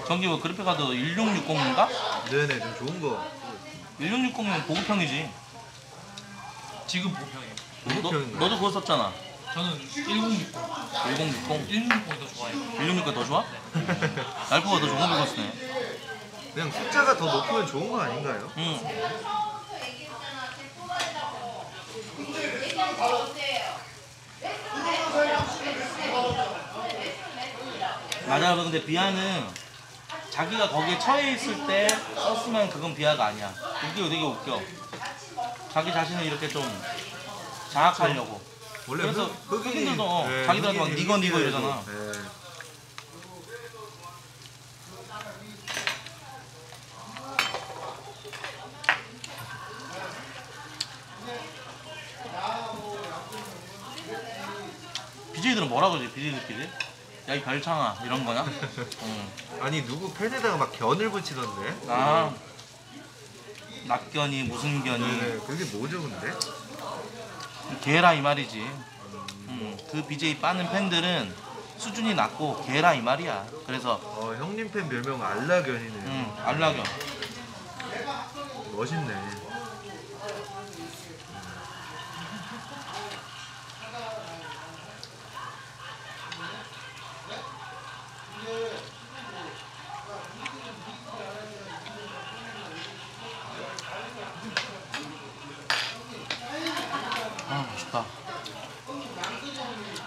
저기 뭐 그래픽 카드 일육육공인가? 네네, 좀 좋은 거. 일육육공이면 보급형이지. 지금 보급형이에요. 보급형인가요? 너도 그거 썼잖아. 저는 일공육공. 일공육공? 일공육공이 더 좋아해요. 일육육공이 더 좋아? 네. 알코가 더 좋은 거 쓰네. 그냥 숫자가 더 높으면 좋은 거 아닌가요? 응. 맞아, 근데 비하는 자기가 거기에 처해 있을 때 썼으면 그건 비하가 아니야. 웃겨, 되게 웃겨. 자기 자신을 이렇게 좀 장악하려고. 원래 그래서 흑인들도 어, 네, 자기들한테 막 니건 니건 이러잖아. 네. 비제이들은 뭐라 그러지? 비제이들끼리? 야, 이 별창아 이런 거냐? 응. 아니, 누구 팬에다가 막 견을 붙이던데? 아, 납견이 무슨 견이. 네, 그게 뭐죠 근데? 개라 이 말이지. 음, 그 비제이 빠는 팬들은 수준이 낮고 개라 이 말이야. 그래서 어, 형님 팬 별명 알라견이네요. 응, 알라견. 멋있네.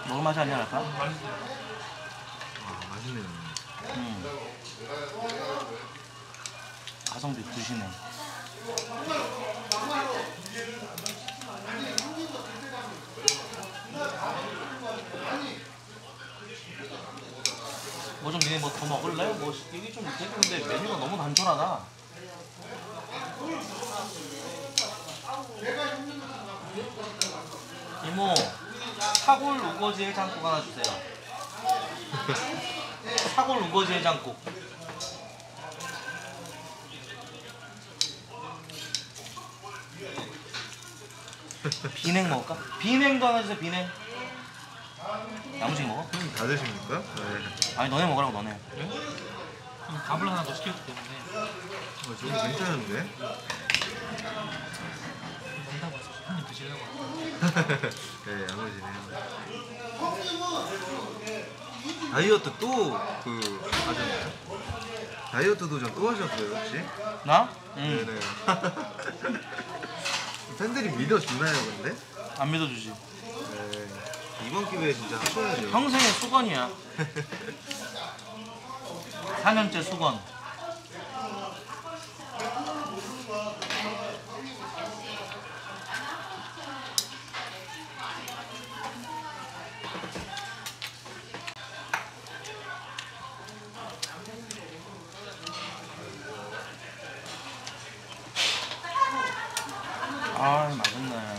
먹을 맛이 아니야, 할까? 아, 맛있네요. 음. 가성비 두시네. 뭐 좀 니네 뭐 더 먹을래? 뭐 이게 좀 되겠는데 메뉴가 너무 단촐하다. 이모, 사골 우거지 해장국 하나 주세요. 사골 우거지 해장국. 비냉 먹을까? 비냉도 하나 주세요, 비냉. 야무지게 먹어? 음, 다 드십니까? 네. 아니, 너네 먹으라고, 너네. 네? 그럼 밥을 하나 더 시켰기 때문에. 어, 저거 괜찮은데? 난다고 해서 손님 드시려고. 네, 야무지네요. 다이어트 또 그 하셨나요? 다이어트 도전 또 하셨어요, 혹시? 나? 응. 네네. 팬들이 믿어주나요, 근데? 안 믿어주지. 네. 이번 기회에 진짜 하셔야죠. 평생의 수건이야. 사 년째 수건. 아, 맛있네.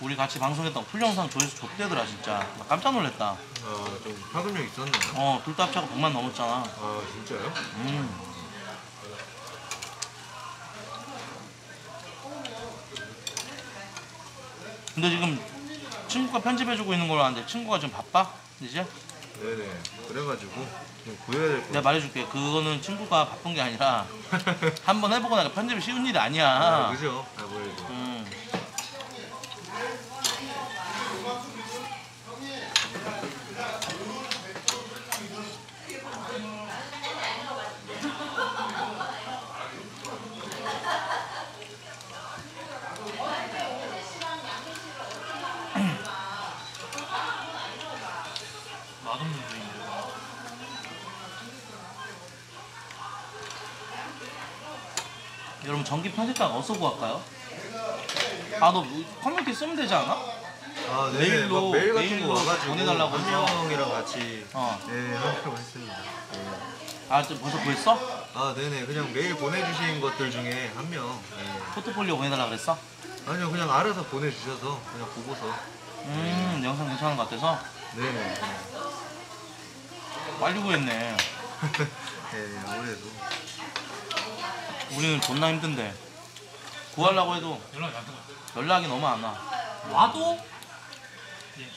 우리 같이 방송했던 풀 영상 조회수 좆대더라 진짜. 나 깜짝 놀랐다. 아, 좀 파급력 있었네요. 어, 둘 다 합쳐서 백만 넘었잖아. 아, 진짜요? 음. 근데 지금 친구가 편집해주고 있는 걸로 아는데 친구가 좀 바빠? 이제? 네네. 그래가지고 좀 구해야 될 거. 내가 말해줄게. 그거는 친구가 바쁜 게 아니라 한번 해보고 나니까 편집이 쉬운 일이 아니야. 아, 그죠? 아, 뭐래도. 음. 여러분 전기 편집장 어디서 구할까요? 아, 너 커뮤니티 쓰면 되지 않아? 아, 네. 메일로, 메일 같은 메일로 거 와가지고 보내달라고 해서 형이랑 같이 어. 네, 하려고 했습니다. 네. 아, 좀 벌써 구했어? 아, 네네. 그냥 메일 보내주신 것들 중에 한 명. 네. 포트폴리오 보내달라고 그랬어? 아니요, 그냥 알아서 보내주셔서 그냥 보고서. 음, 네. 영상 괜찮은 것 같아서? 네네. 빨리 구했네. 네, 아무래도. 우리는 존나 힘든데 구하려고 해도 연락이 안 와. 연락이 너무 안 와. 와도? 예.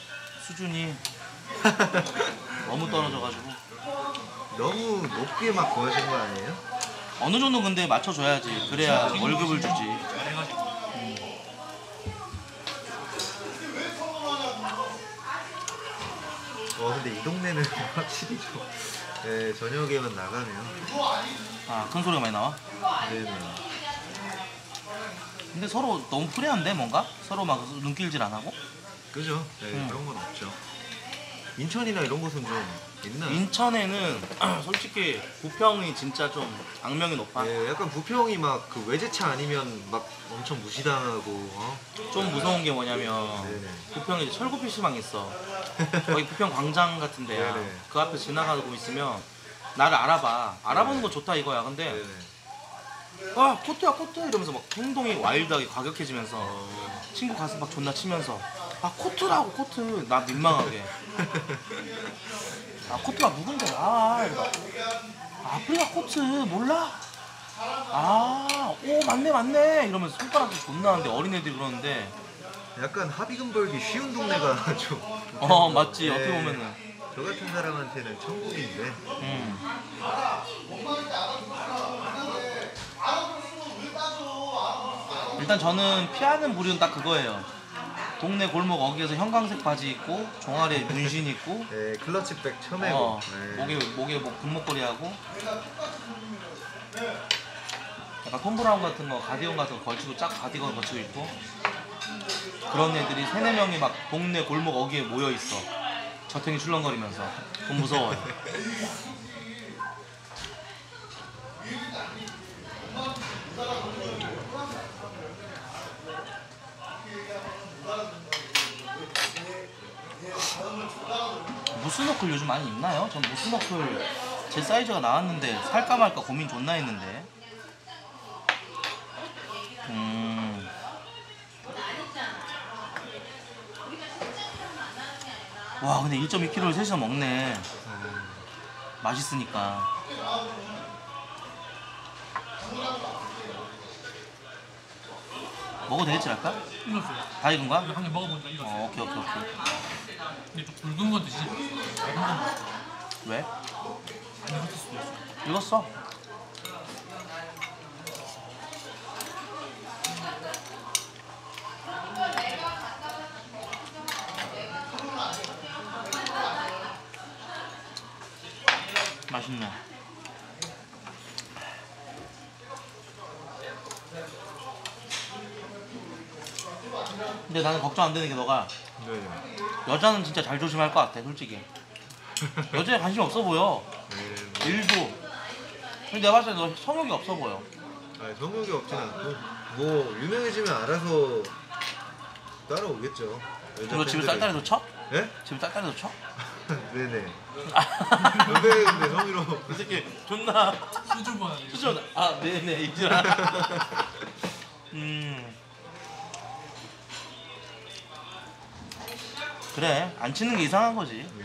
수준이 너무 떨어져가지고. 너무 높게 막 구하신 거 아니에요? 어느 정도 근데 맞춰줘야지. 그래야 월급을 주지. 음. 와, 근데 이 동네는 확실히 좀 네, 저녁에만 나가면. 아, 큰 소리가 많이 나와? 네네. 근데 서로 너무 프레한데 뭔가? 서로 막 눈길질 안 하고? 그죠? 네, 음. 그런 건 없죠. 인천이나 이런 곳은 좀 있나요? 인천에는 솔직히 부평이 진짜 좀 악명이 높아. 네, 약간 부평이 막 그 외제차 아니면 막 엄청 무시당하고 어? 좀 무서운 게 뭐냐면 네네. 부평에 이제 철구 피시방이 있어. 거기 부평 광장 같은 데야. 네네. 그 앞에 지나가고 있으면 나를 알아봐. 알아보는 건 좋다 이거야. 근데 네네. 아, 코트야 코트 이러면서 막 행동이 와일드하게 과격해지면서 어... 친구 가슴 막 존나 치면서 아, 코트라고 코트. 나 민망하게. 아, 코트가 누군데? 아, 아프리카 코트 몰라? 아, 오 맞네 맞네 이러면서 손가락도 존나 하는데 어린애들이 그러는데 약간 합의금 벌기 쉬운 동네가 좀 어, 맞지. 네. 어떻게 보면은 저 같은 사람한테는 천국인데. 음. 일단 저는 피하는 부류는 딱 그거예요. 동네 골목 어귀에서 형광색 바지 입고 종아리에 문신 입고. 네, 클러치백 첨예고. 어, 목에 목에 뭐 금목걸이 하고. 약간 톰 브라운 같은 거 가디건 같은 거 걸치고 쫙 가디건 걸치고 입고. 그런 애들이 세네 명이 막 동네 골목 어귀에 모여 있어. 저탱이 출렁거리면서 좀 무서워요. 무스너클 요즘 많이 입나요? 전 무스너클 제 사이즈가 나왔는데 살까 말까 고민 존나 했는데. 음. 와, 근데 일 점 이 킬로그램을 셋이서 먹네. 음. 맛있으니까. 먹어도 되겠지, 할까? 익었어. 다 익은 거야? 방금 먹어보니까 익었어. 어, 오케이, 오케이, 오케이. 근데 좀 붉은 건 드시지 마세요. 왜? 안 익었을 수도 있어. 익었어. 맛있네. 근데 나는 걱정 안 되는 게 너가 네네. 여자는 진짜 잘 조심할 것 같아 솔직히. 여자에 관심 없어 보여. 네네. 일도. 근데 내가 봤을 때 너 성욕이 없어 보여. 아니, 성욕이 없진 않고 뭐 유명해지면 알아서 따라오겠죠. 너 집에 쌀다리도 쳐? 네? 집에 쌀다리도 쳐? 네네. 근데 근데 성희로 이 새끼 존나 수줍어. 수줍어. 아, 네네 이지라. 음. 그래, 안 치는 게 이상한 거지. 네.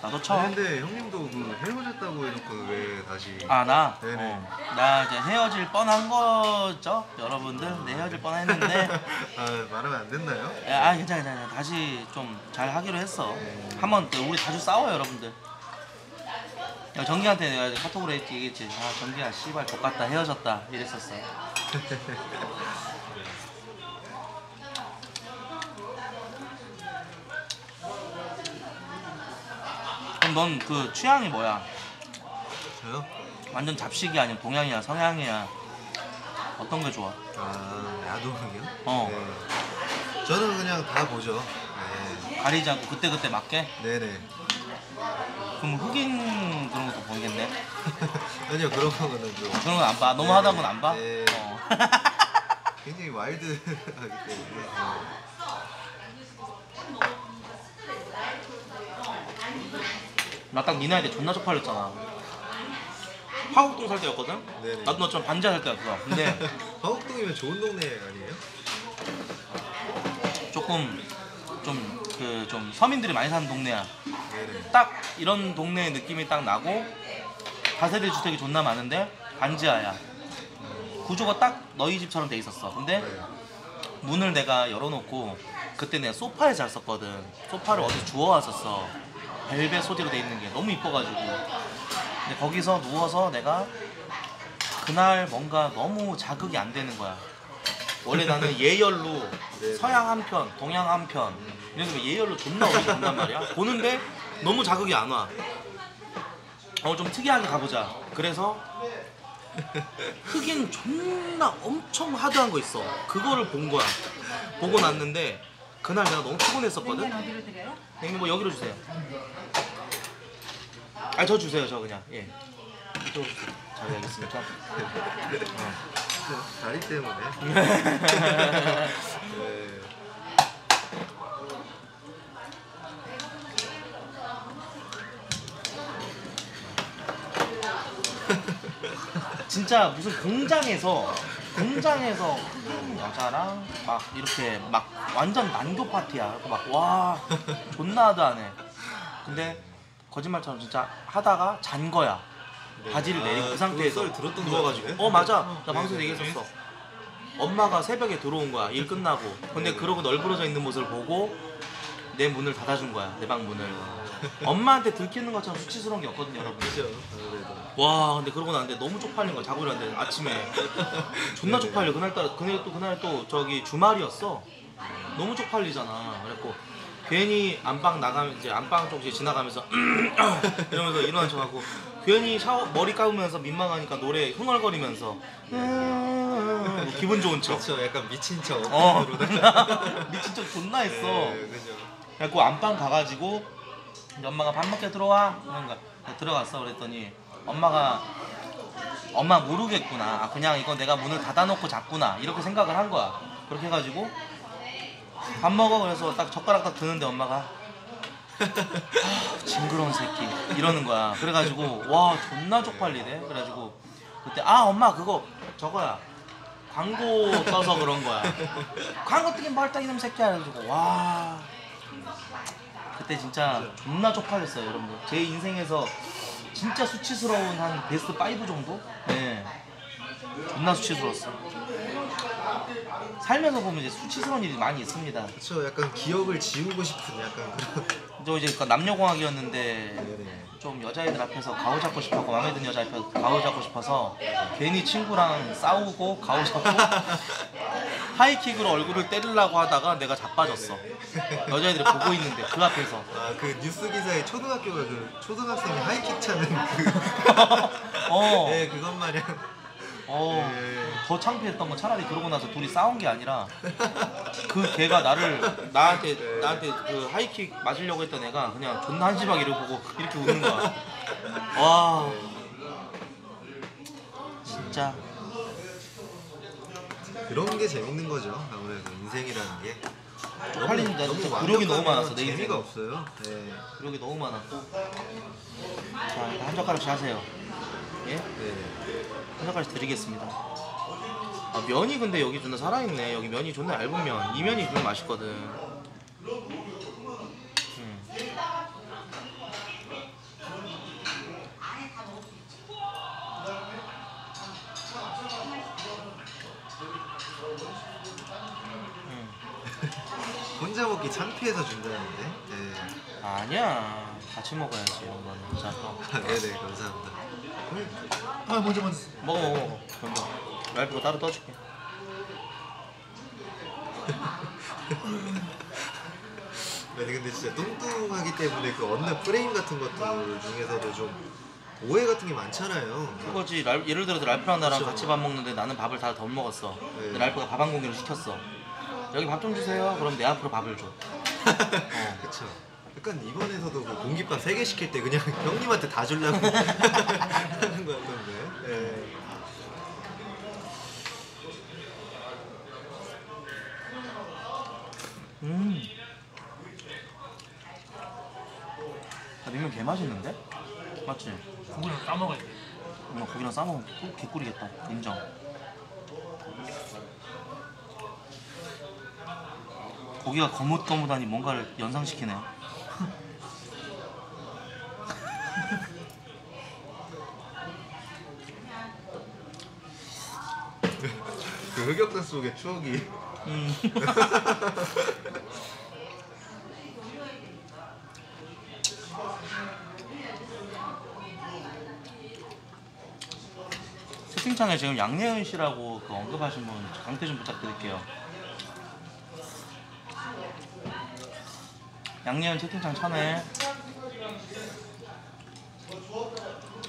나도 쳐. 아니, 근데 형님도 그 헤어졌다고 해놓고 왜 다시. 아, 나? 네네. 어. 나 이제 헤어질 뻔한 거죠, 여러분들? 네, 헤어질 뻔했는데. 아, 말하면 안 됐나요? 아, 괜찮아, 괜찮아. 다시 좀 잘 하기로 했어. 네. 한번 우리 자주 싸워요, 여러분들. 야, 정기한테 내가 카톡으로 했지, 얘기했지. 아, 정기야, 씨발, 똑같다, 헤어졌다. 이랬었어. 넌 그 취향이 뭐야? 저요? 완전 잡식이 아니면 동양이야, 서양이야? 어떤 게 좋아? 아, 야동이요? 어. 네. 저는 그냥 다 보죠. 네. 가리지 않고 그때그때 맞게? 네네. 그럼 흑인 그런 것도 보이겠네? 아니요, 그런 거는 좀. 그런 건 안 봐? 너무 하다 보면 안 봐? 네. 어. 굉장히 와일드하기 때문에. 나 딱 니 나이 때 존나 쪽팔렸잖아. 화곡동 살 때였거든? 네네. 나도 너처럼 반지하 살 때였어. 근데 화곡동이면 좋은 동네 아니에요? 조금 좀 그 좀 서민들이 많이 사는 동네야. 네네. 딱 이런 동네의 느낌이 딱 나고 다세대 주택이 존나 많은데 반지하야. 구조가 딱 너희 집처럼 돼 있었어. 근데 네. 문을 내가 열어놓고 그때 내가 소파에 잘 썼거든. 소파를 어디서 주워왔었어. 벨벳 소재로 돼 있는 게 너무 이뻐가지고. 근데 거기서 누워서 내가 그날 뭔가 너무 자극이 안 되는 거야. 원래 나는 예열로 네, 서양 한 편, 동양 한 편 이런 거 예열로 존나 오래 간단 말이야. 보는데 너무 자극이 안 와. 어, 좀 특이하게 가보자. 그래서 흑인 존나 엄청 하드한 거 있어. 그거를 본 거야. 보고 났는데 그날 내가 너무 피곤했었거든? 냉면 뭐 여기로 주세요. 아, 저 주세요, 저 그냥. 예. 이쪽으로 주세요. 잘 알겠습니다. 어. 다리 때문에. 네. 진짜 무슨 공장에서 공장에서 흑인 여자랑 막 이렇게 막 완전 난교 파티야. 막 와 존나 하드하네. 근데 거짓말처럼 진짜 하다가 잔 거야. 네. 바지를 내리고 아, 그 상태에서 누워가지고. 어 맞아. 어, 나 방송에서 네, 얘기했었어. 네. 엄마가 새벽에 들어온 거야. 일 끝나고. 근데 네. 그러고 널브러져 있는 모습을 보고 내 문을 닫아준 거야. 내 방 문을. 엄마한테 들키는 것처럼 수치스러운 게 없거든요, 여러분. 그렇죠. 와, 근데 그러고 나는데 너무 쪽팔린 거야. 자고 일어났는데 아침에 존나 쪽팔려. 그날 따라 그날 또 그날 또 저기 주말이었어. 너무 쪽팔리잖아. 그래갖고 괜히 안방 나가면 이제 안방 쪽 지나가면서 이러면서 일어난 척하고 괜히 샤워 머리 감으면서 민망하니까 노래 흥얼거리면서 뭐 기분 좋은 척. 그렇죠. 약간 미친 척. 어. 미친 척 존나 했어. 네, 그죠. 그래갖고 안방 가가지고 엄마가 밥 먹게 들어와. 그런가 들어갔어. 그랬더니 엄마가 엄마 모르겠구나. 아, 그냥 이거 내가 문을 닫아놓고 잤구나 이렇게 생각을 한 거야. 그렇게 해가지고 밥 먹어. 그래서 딱 젓가락 딱 드는데 엄마가 아, 징그러운 새끼 이러는 거야. 그래가지고 와 존나 쪽팔리네. 그래가지고 그때 아 엄마 그거 저거야 광고 떠서 그런 거야. 광고 뜨긴 말딱 이놈 새끼야. 그래가지고 와 그때 진짜 존나 쪽팔렸어요, 여러분들. 제 인생에서 진짜 수치스러운 한 베스트 오 정도? 네. 존나 수치스러웠어. 살면서 보면 이제 수치스러운 일이 많이 있습니다. 그쵸, 약간 기억을 지우고 싶은 약간 그런. 저 이제 남녀공학이었는데 좀 여자애들 앞에서 가오 잡고 싶었고 마음에 드는 여자 앞에서 가오 잡고 싶어서 괜히 친구랑 싸우고 가오 잡고 하이킥으로 얼굴을 때리려고 하다가 내가 자빠졌어. 여자애들이 보고 있는데 그 앞에서. 아, 그 뉴스 기사에 초등학교가 그 초등학생이 하이킥 차는 그. 어. 네, 그건 말이야. 어, 네. 더 창피했던 건 차라리 그러고 나서 둘이 싸운 게 아니라 그 걔가 나를 나한테 네. 나한테 그 하이킥 맞으려고 했던 애가 그냥 존나 한심하게 이러고 보고 이렇게 우는 거야. 와 진짜 그런 게 재밌는 거죠. 아무래도 인생이라는 게 쪽팔린다. 진짜 구력이 너무 많았어. 내 재미가 없어요. 네. 구력이 너무 많았고. 자, 한 젓가락씩 하세요. 예? 네. 한 젓가락씩 드리겠습니다. 아, 면이 근데 여기 존나 살아있네. 여기 면이 존나 얇은 면. 이 면이 좀 맛있거든. 음. 혼자 먹기 창피해서 준다는데. 네. 아니야, 같이 먹어야지 이런 거는. 아, 네네, 감사합니다. 아, 먼저 먼저 먹어 먹어 먹어. 그럼 랄프가 따로 떠줄게. 네, 근데 진짜 뚱뚱하기 때문에 그 어느 프레임 같은 것들 중에서도 좀 오해 같은 게 많잖아요. 그거지. 랄, 예를 들어서 랄프랑 나랑 그렇죠. 같이 밥 먹는데 나는 밥을 다 덧먹었어. 네. 근데 랄프가 밥 한 공기를 시켰어. 여기 밥 좀 주세요. 그럼 내 앞으로 밥을 줘. 어. 그쵸. 약간 이번에서도 그 공깃밥 세 개 시킬 때 그냥 형님한테 다 주려고 하는 거 같던데. 네. 음. 아, 밀면 개 맛있는데? 맞지? 고기랑 싸먹어야 돼. 엄마 고기랑 싸먹으면 개꿀이겠다. 인정. 고기가 거뭇거뭇하니 뭔가를 연상시키네. 그 흑역사 속의 추억이. 음. 채팅창에 지금 양예은 씨라고 그 언급하신 분 강퇴 좀 부탁드릴게요. 양예은 채팅창 쳐내.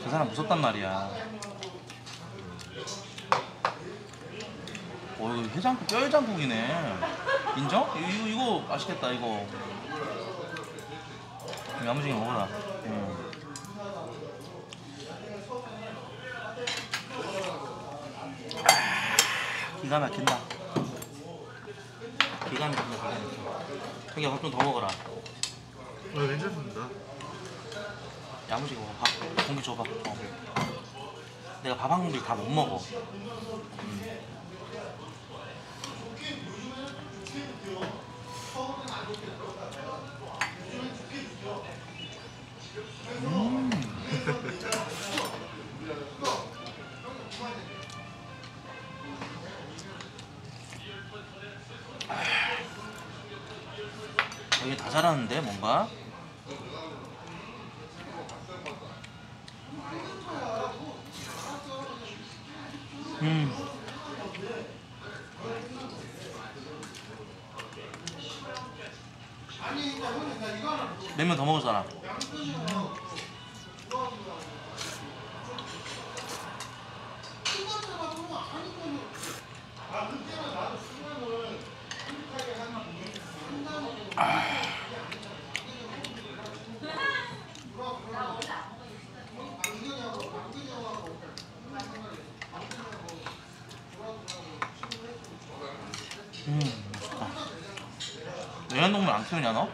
그 사람 무섭단 말이야. 오, 이거 해장국, 뼈해장국이네. 인정? 이거, 이거 맛있겠다, 이거. 야무지게 먹어라. 음. 기가 막힌다. 기가 막힌다, 기가 막힌다. 형이야, 밥 좀 더 먹어라. 어, 괜찮습니다. 야무지게 먹어. 밥, 공기 줘봐. 어. 내가 밥 한 공기를 다 못 먹어. 음. 음. 여기 다 잘하는데 뭔가? 음. 몇 명 더 먹었잖아. 음, 맛있다. 내년동물 안 키우냐 너?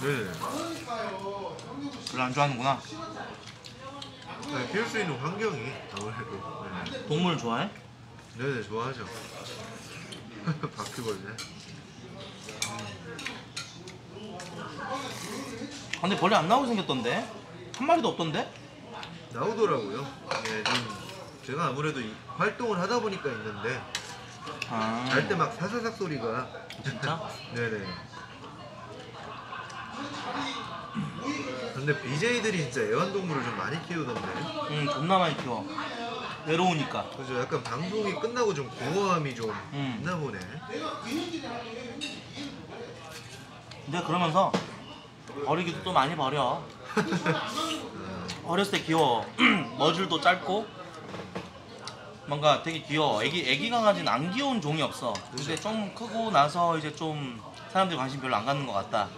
네. 별로 안 좋아하는구나. 네, 키울 수 있는 환경이 아무래도. 네. 동물 좋아해? 네네, 좋아하죠. 바퀴벌레. 아, 근데 벌레 안 나오고 생겼던데? 한 마리도 없던데? 나오더라고요. 네, 좀 제가 아무래도 이, 활동을 하다 보니까 있는데. 아. 잘 때 막 사사삭 소리가. 진짜? 네네. 근데 비제이들이 진짜 애완동물을 좀 많이 키우던데. 응, 존나 많이 키워. 외로우니까. 그죠, 약간 방송이 끝나고 좀 고어함이 좀 음. 있나 보네. 근데 그러면서 버리기도 또 많이 버려. 어렸을 때 귀여워. 머줄도 짧고 뭔가 되게 귀여워. 애기, 애기 강아지는 안 귀여운 종이 없어. 근데 좀 크고 나서 이제 좀 사람들이 관심 별로 안 갖는 것 같다.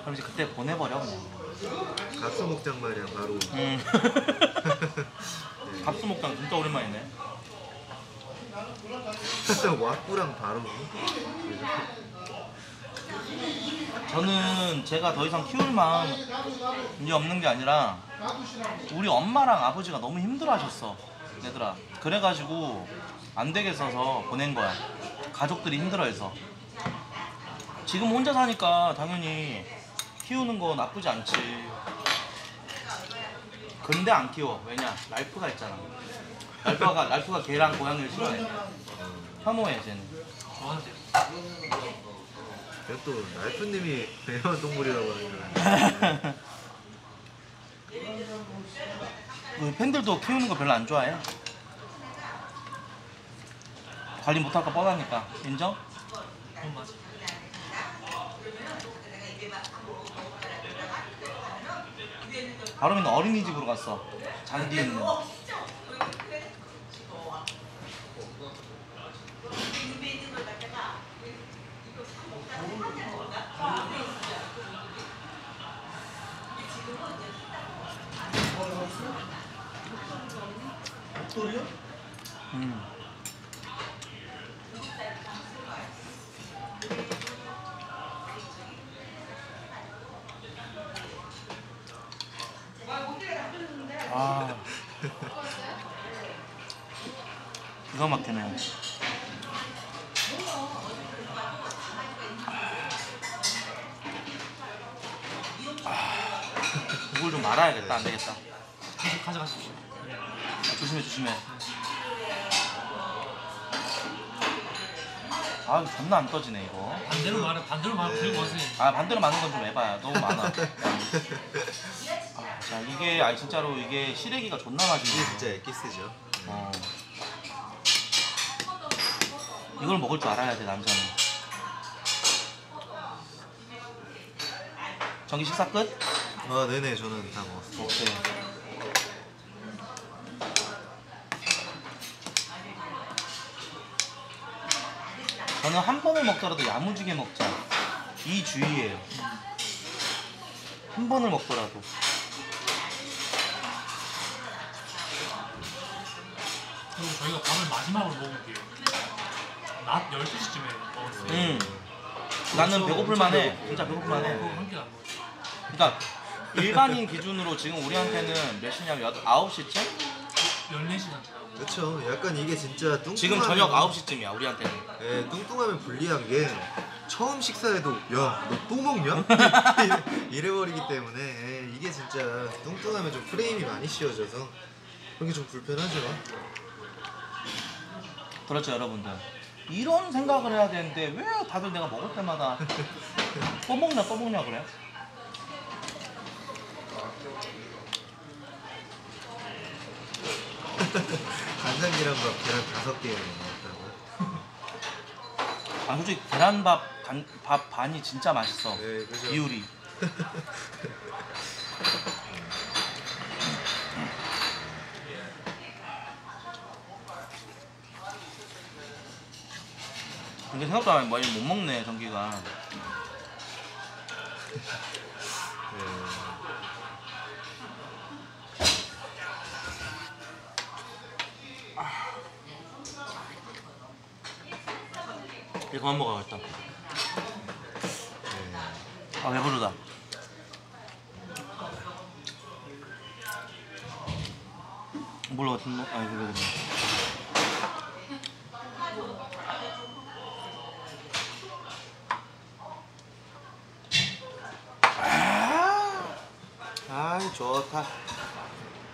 그럼 이제 그때 보내버려 그냥. 갑수목장 말이야 바로. 음. 네. 갑수목장 진짜 오랜만이네. 와꾸랑 바로. 저는 제가 더 이상 키울 마음이 없는 게 아니라 우리 엄마랑 아버지가 너무 힘들어하셨어 얘들아. 그래가지고 안 되겠어서 보낸 거야. 가족들이 힘들어해서. 지금 혼자 사니까 당연히 키우는 거 나쁘지 않지. 근데 안 키워. 왜냐? 랄프가 있잖아. 랄프가, 랄프가 개랑 고양이를 싫어해. 혐오해, 쟤는. 좋아하지. 내가 또 랄프님이 배운 동물이라고 하니까. 우리 팬들도 키우는 거 별로 안 좋아해. 관리 못할 거 뻔하니까. 인정? 그건 맞아. 아름이는 어린이집으로 갔어. 잔디에 있는. 음. 아. 기가 막히네. 이걸 좀 말아야겠다. 안 되겠다. 계속 가져가십시오. 조심해 조심해. 아 이거 존나 안 떠지네 이거. 반대로 말아 반대로 말아 들고 오세요. 아 반대로 많은 건 좀 해봐요. 너무 많아. 아, 자 이게 아 진짜로 이게 시래기가 존나 맛있네. 이게 진짜 애기스죠. 어. 이걸 먹을 줄 알아야 돼 남자는. 정기 식사 끝? 아 네네 저는 다 먹었어요. 오케이. 저는 한 번을 먹더라도 야무지게 먹자. 이 주의예요. 한 번을 먹더라도. 그리고 저희가 밥을 마지막으로 먹을게요. 낮 열두 시쯤에 먹었어요. 응. 나는 배고플만 해. 진짜 배고플만 해. 그러니까 일반인 기준으로 지금 우리한테는 몇 시냐면 아홉 시쯤? 열네 시간. 그렇죠. 약간 이게 진짜 뚱뚱하면 지금 저녁 아홉 시쯤이야 우리한테는. 예, 뚱뚱하면 불리한 게 처음 식사에도 야, 너 또 먹냐? 이래버리기 때문에 예, 이게 진짜 뚱뚱하면 좀 프레임이 많이 씌워져서 그런 게 좀 불편하죠. 그렇죠 여러분들. 이런 생각을 해야 되는데 왜 다들 내가 먹을 때마다 또 먹냐 또 먹냐 그래? 간장 계란밥 계란 다섯 개를 먹었다고요? 아 솔직히 계란밥 간, 밥 반이 진짜 맛있어. 네, 그죠. 비율이. 근데 생각보다 많이 못 먹네 전기가. 네. 그만 먹어야겠다. 아 배부르다. 몰라 같은 거? 아니 그래 그래. 아, 아이 좋다.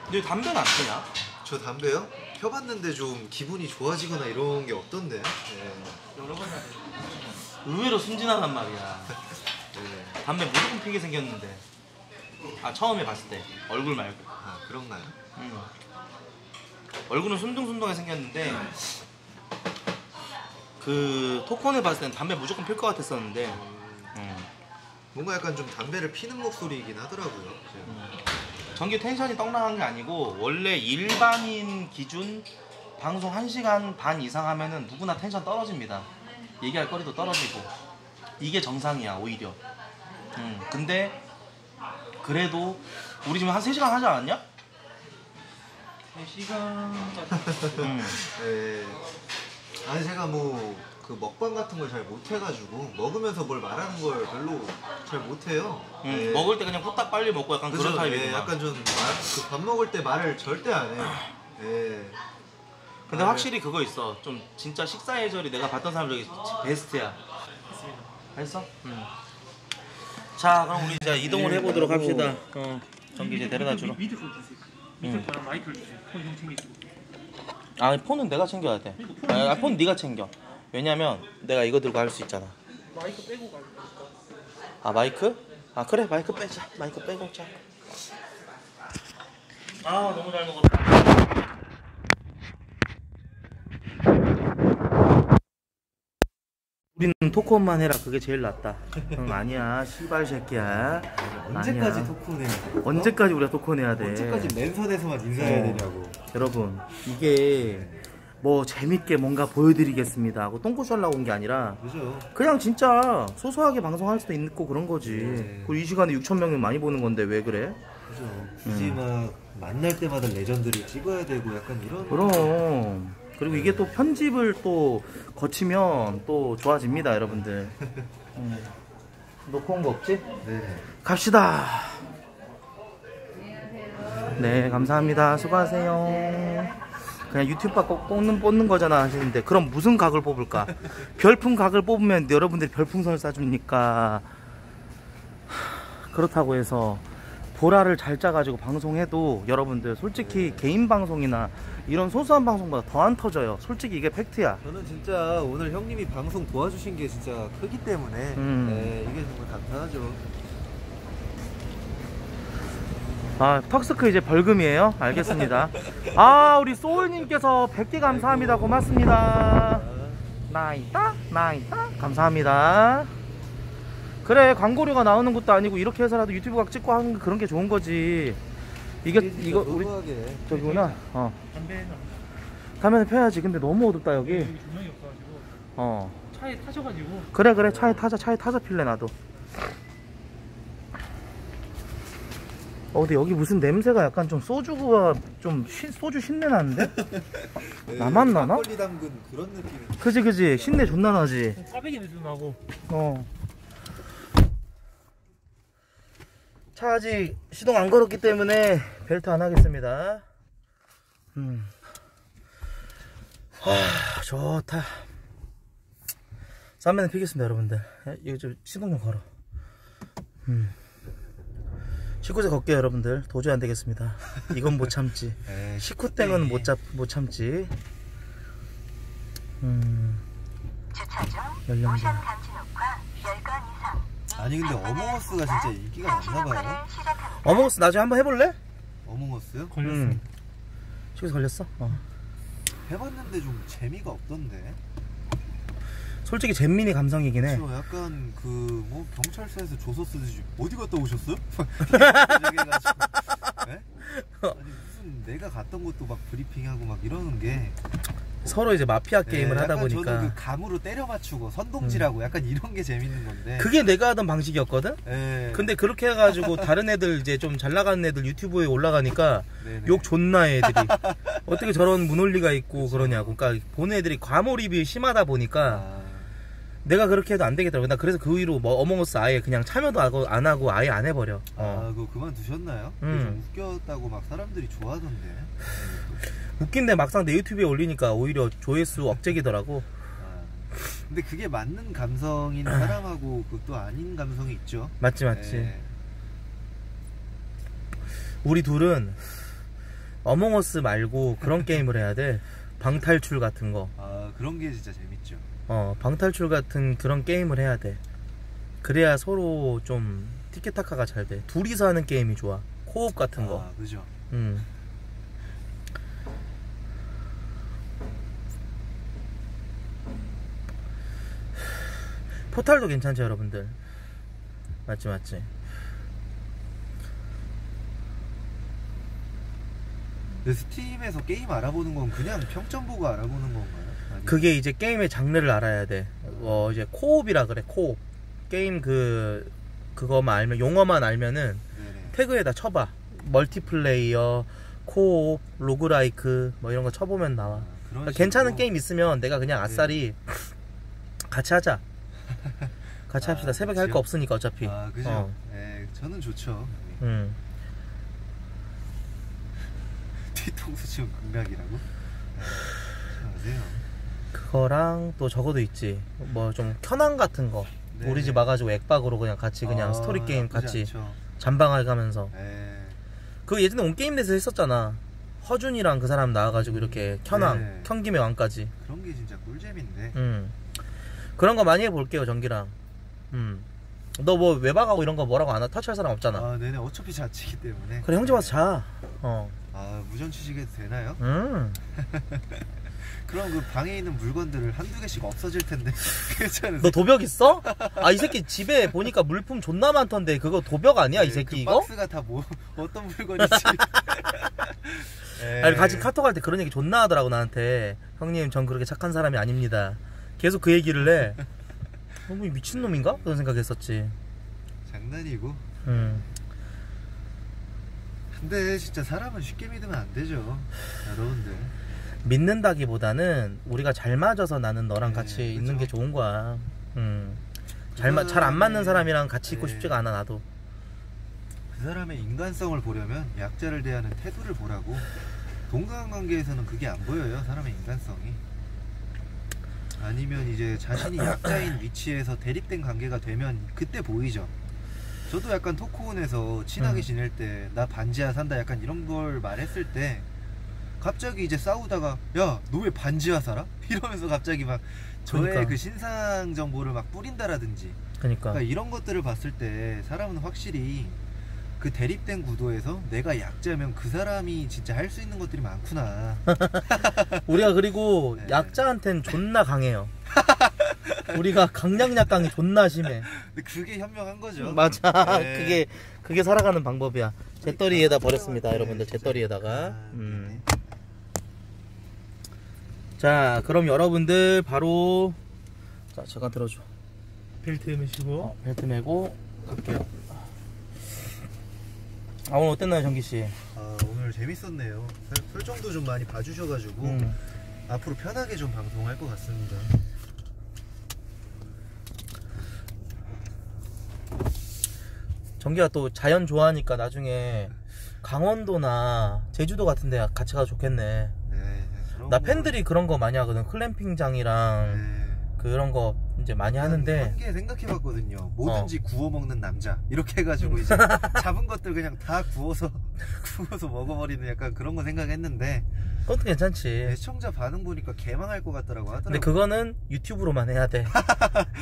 근데 담배는 안 피냐? 저 담배요? 펴봤는데 좀 기분이 좋아지거나 이런 게 없던데. 네. 여러 번 의외로 순진하단 말이야. 네. 담배 무조건 피게 생겼는데. 아 처음에 봤을 때 얼굴 말고. 아 그런가요? 응. 얼굴은 순둥순둥하게 생겼는데 네. 그 토콘을 봤을 땐 담배 무조건 필 것 같았었는데. 음. 음. 뭔가 약간 좀 담배를 피는 목소리이긴 하더라고요. 전기 텐션이 떡락한 게 아니고 원래 일반인 기준 방송 한 시간 반 이상 하면은 누구나 텐션 떨어집니다. 얘기할 거리도 떨어지고 이게 정상이야 오히려. 음, 근데 그래도 우리 지금 한 세 시간 하지 않았냐? 세 시간까지 음. 네. 아니 제가 뭐 그 먹방 같은 걸 잘 못 해가지고 먹으면서 뭘 말하는 걸 별로 잘 못해요. 음, 네. 먹을 때 그냥 호딱 빨리 먹고 약간 그쵸? 그런 타입이구나. 네, 약간 좀 그 밥 먹을 때 말을 절대 안 해요. 네. 근데 아, 확실히 네. 그거 있어. 좀 진짜 식사 해절이 내가 봤던 사람 중에 베스트야. 했습니다. 했어? 응. 자 그럼 우리 이제 이동을 네, 해보도록 합시다. 어, 전기 이제 데려다 주러. 미드 폰 주세요. 미드 폰랑 마이크를 주세요. 폰 좀 챙기시고. 아 폰은 내가 챙겨야 돼. 아 폰 네가 챙겨. 왜냐면 내가 이거 들고 할 수 있잖아. 마이크 빼고 갈까? 아 마이크? 아 그래 마이크 빼자. 마이크 빼고 자. 아 너무 잘 먹었다. 우리는 토크만 해라. 그게 제일 낫다. 응 아니야 씨발 새끼야. 언제까지 토크내야 돼? 언제까지 우리가 토크내야 돼? 언제까지 맨손에서만 인사해야 되냐고. 여러분 이게 뭐 재밌게 뭔가 보여드리겠습니다 하고 똥꼬살라고 온 게 아니라 그죠. 그냥 진짜 소소하게 방송할 수도 있고 그런 거지. 네. 그리고 이 시간에 육천 명이 많이 보는 건데 왜 그래? 그죠. 굳이 음. 막 만날 때마다 레전드를 찍어야 되고 약간 이런. 그럼. 그리고 네. 이게 또 편집을 또 거치면 또 좋아집니다 여러분들. 음. 놓고 온 거 없지? 네. 갑시다. 네 감사합니다. 수고하세요. 네. 그냥 유튜브가 뽑는, 뽑는 거잖아 하시는데 그럼 무슨 각을 뽑을까? 별풍 각을 뽑으면 여러분들이 별풍선을 쏴주니까 그렇다고 해서 보라를 잘 짜가지고 방송해도 여러분들 솔직히 네. 개인 방송이나 이런 소소한 방송보다 더 안 터져요. 솔직히 이게 팩트야. 저는 진짜 오늘 형님이 방송 도와주신 게 진짜 크기 때문에 음. 네, 이게 정말 감사하죠. 아 턱스크 이제 벌금이에요? 알겠습니다. 아 우리 소울님께서 백 개 감사합니다. 고맙습니다. 나이다 나이다 감사합니다. 그래 광고료가 나오는 것도 아니고 이렇게 해서라도 유튜브 각 찍고 하는 그런 게 좋은 거지. 이게 이거 우리 저기구나. 어 담배는 펴야지. 근데 너무 어둡다 여기. 어 차에 타셔가지고. 그래 그래 차에 타자. 차에 타자 필래 나도. 어 근데 여기 무슨 냄새가 약간 좀 소주가 좀 시, 소주 신내 나는데? 네, 나만 나나? 막걸리 담근 그런 느낌. 그지 그지 신내 존나 나지. 꽈배기 냄새 나고. 어. 차 아직 시동 안 걸었기 때문에 벨트 안 하겠습니다. 음. 아 좋다. 쌈면을 피겠습니다 여러분들. 이거 좀 시동 좀 걸어. 음. 십구 세 걷게요 여러분들. 도저히 안 되겠습니다. 이건 못 참지. 십구 땡은 못 잡, 못 참지. 음. 주차종, 오션 감지 녹화, 십 건 이상. 아니 근데 어몽어스가 진짜 인기가 많나봐요. 어몽어스 나중에 한번 해볼래? 어몽어스요? 걸렸어. 십구 세 걸렸어? 어. 해봤는데 좀 재미가 없던데. 솔직히 잼민이 감성이긴 해. 그렇죠. 약간 그 뭐 경찰서에서 조서 쓰듯이 어디 갔다 오셨어요? 네? 아니 무슨 내가 갔던 것도 막 브리핑하고 막 이러는 게 서로 이제 마피아 네, 게임을 하다 보니까 저는 그 감으로 때려 맞추고 선동질하고 음. 약간 이런 게 재밌는 건데 그게 내가 하던 방식이었거든? 네. 근데 그렇게 해가지고 다른 애들 이제 좀 잘 나가는 애들 유튜브에 올라가니까 네네. 욕 존나 애들이 어떻게 저런 무논리가 있고 그렇죠. 그러냐고. 그러니까 보는 애들이 과몰입이 심하다 보니까 아. 내가 그렇게 해도 안 되겠더라고. 나 그래서 그 위로 뭐 어몽어스 아예 그냥 참여도 하고 안 하고 아예 안 해버려. 어. 아 그거 그만두셨나요? 음. 웃겼다고 막 사람들이 좋아하던데. 웃긴데 막상 내 유튜브에 올리니까 오히려 조회수 억제기더라고. 아, 근데 그게 맞는 감성인 사람하고 그것도 아닌 감성이 있죠. 맞지 맞지. 네. 우리 둘은 어몽어스 말고 그런 게임을 해야 돼. 방탈출 같은 거. 아 그런 게 진짜 재밌죠. 어 방탈출 같은 그런 게임을 해야 돼. 그래야 서로 좀 티키타카가 잘 돼. 둘이서 하는 게임이 좋아. 코업 같은 거. 아 그죠. 음. 포탈도 괜찮죠 여러분들. 맞지 맞지. 근데 스팀에서 게임 알아보는 건 그냥 평점 보고 알아보는 건가요? 그게 이제 게임의 장르를 알아야 돼. 어 이제 코옵이라 그래. 코옵 게임 그 그거만 알면 용어만 알면은 네네. 태그에다 쳐봐. 멀티플레이어, 코옵, 로그라이크 뭐 이런 거 쳐보면 나와. 아, 그러니까 괜찮은 게임 있으면 내가 그냥 아싸리 네. 같이 하자. 같이 아, 합시다. 새벽에 할 거 없으니까 어차피. 아 그죠. 어. 네, 저는 좋죠. 음. 뒤통수 치운 강박이라고? 안녕하세요. 그거랑 또 저거도 있지. 뭐 좀 현황 같은 거. 네. 우리 집 와가지고 액박으로 그냥 같이 그냥 아, 스토리 게임 같이 않죠. 잠방을 가면서. 네. 그 예전에 온게임대에서 했었잖아. 허준이랑 그 사람 나와가지고 이렇게 현황, 네. 현김의 왕까지. 그런 게 진짜 꿀잼인데. 음. 그런 거 많이 해볼게요, 전기랑. 음. 너 뭐 외박하고 이런 거 뭐라고 안 하? 터치할 사람 없잖아. 아, 네네. 어차피 자취기 때문에. 그래, 형 집 와서 자. 어. 아, 무전 취직해도 되나요? 음. 그럼 그 방에 있는 물건들을 한두 개씩 없어질 텐데. 괜찮으세요? 너 도벽 있어? 아, 이 새끼 집에 보니까 물품 존나 많던데 그거 도벽 아니야? 네, 이 새끼 그 이거? 박스가 다 뭐 어떤 물건이지? 아니, 같이 카톡할 때 그런 얘기 존나 하더라고 나한테. 형님 전 그렇게 착한 사람이 아닙니다. 계속 그 얘기를 해. 너무 미친놈인가? 그런 생각했었지. 장난이고. 음. 근데 진짜 사람은 쉽게 믿으면 안 되죠, 여러분들. 믿는다기보다는 우리가 잘 맞아서 나는 너랑 네, 같이 그쵸? 있는 게 좋은 거야. 음. 잘 마, 잘 안 맞는 사람이랑 같이 네. 있고 싶지가 않아 나도. 그 사람의 인간성을 보려면 약자를 대하는 태도를 보라고. 동등한관계에서는 그게 안 보여요, 사람의 인간성이. 아니면 이제 자신이 약자인 위치에서 대립된 관계가 되면 그때 보이죠. 저도 약간 토크온에서 친하게 지낼 때 나 반지하 산다 약간 이런 걸 말했을 때 갑자기 이제 싸우다가 야, 너 왜 반지하 살아? 이러면서 갑자기 막 저의 그러니까. 그 신상 정보를 막 뿌린다라든지 그러니까. 그러니까 이런 것들을 봤을 때 사람은 확실히 그 대립된 구도에서 내가 약자면 그 사람이 진짜 할 수 있는 것들이 많구나. 우리가 그리고 네. 약자한텐 존나 강해요. 우리가 강약약강이 존나 심해. 그게 현명한 거죠. 맞아. 네. 그게 그게 살아가는 방법이야. 재떨이에다 버렸습니다. 네, 여러분들 재떨이에다가. 음. 자, 그럼 여러분들 바로 자 제가 들어줘. 벨트 매시고 어, 벨트 매고 갈게요. 아, 오늘 어땠나요, 정기씨? 아, 오늘 재밌었네요. 설정도 좀 많이 봐주셔가지고 음. 앞으로 편하게 좀 방송할 것 같습니다. 정기가 또 자연 좋아하니까 나중에 강원도나 제주도 같은 데 같이 가도 좋겠네. 네, 나 팬들이 거... 그런 거 많이 하거든. 클램핑장이랑 네. 그런 거 이제 많이 하는데 한 개 생각해봤거든요. 뭐든지 어. 구워 먹는 남자 이렇게 해가지고 이제 잡은 것들 그냥 다 구워서 구워서 먹어버리는 약간 그런 거 생각했는데 그것도 괜찮지. 네, 시청자 반응 보니까 개망할 것 같더라고 하더라고. 근데 그거는 유튜브로만 해야 돼.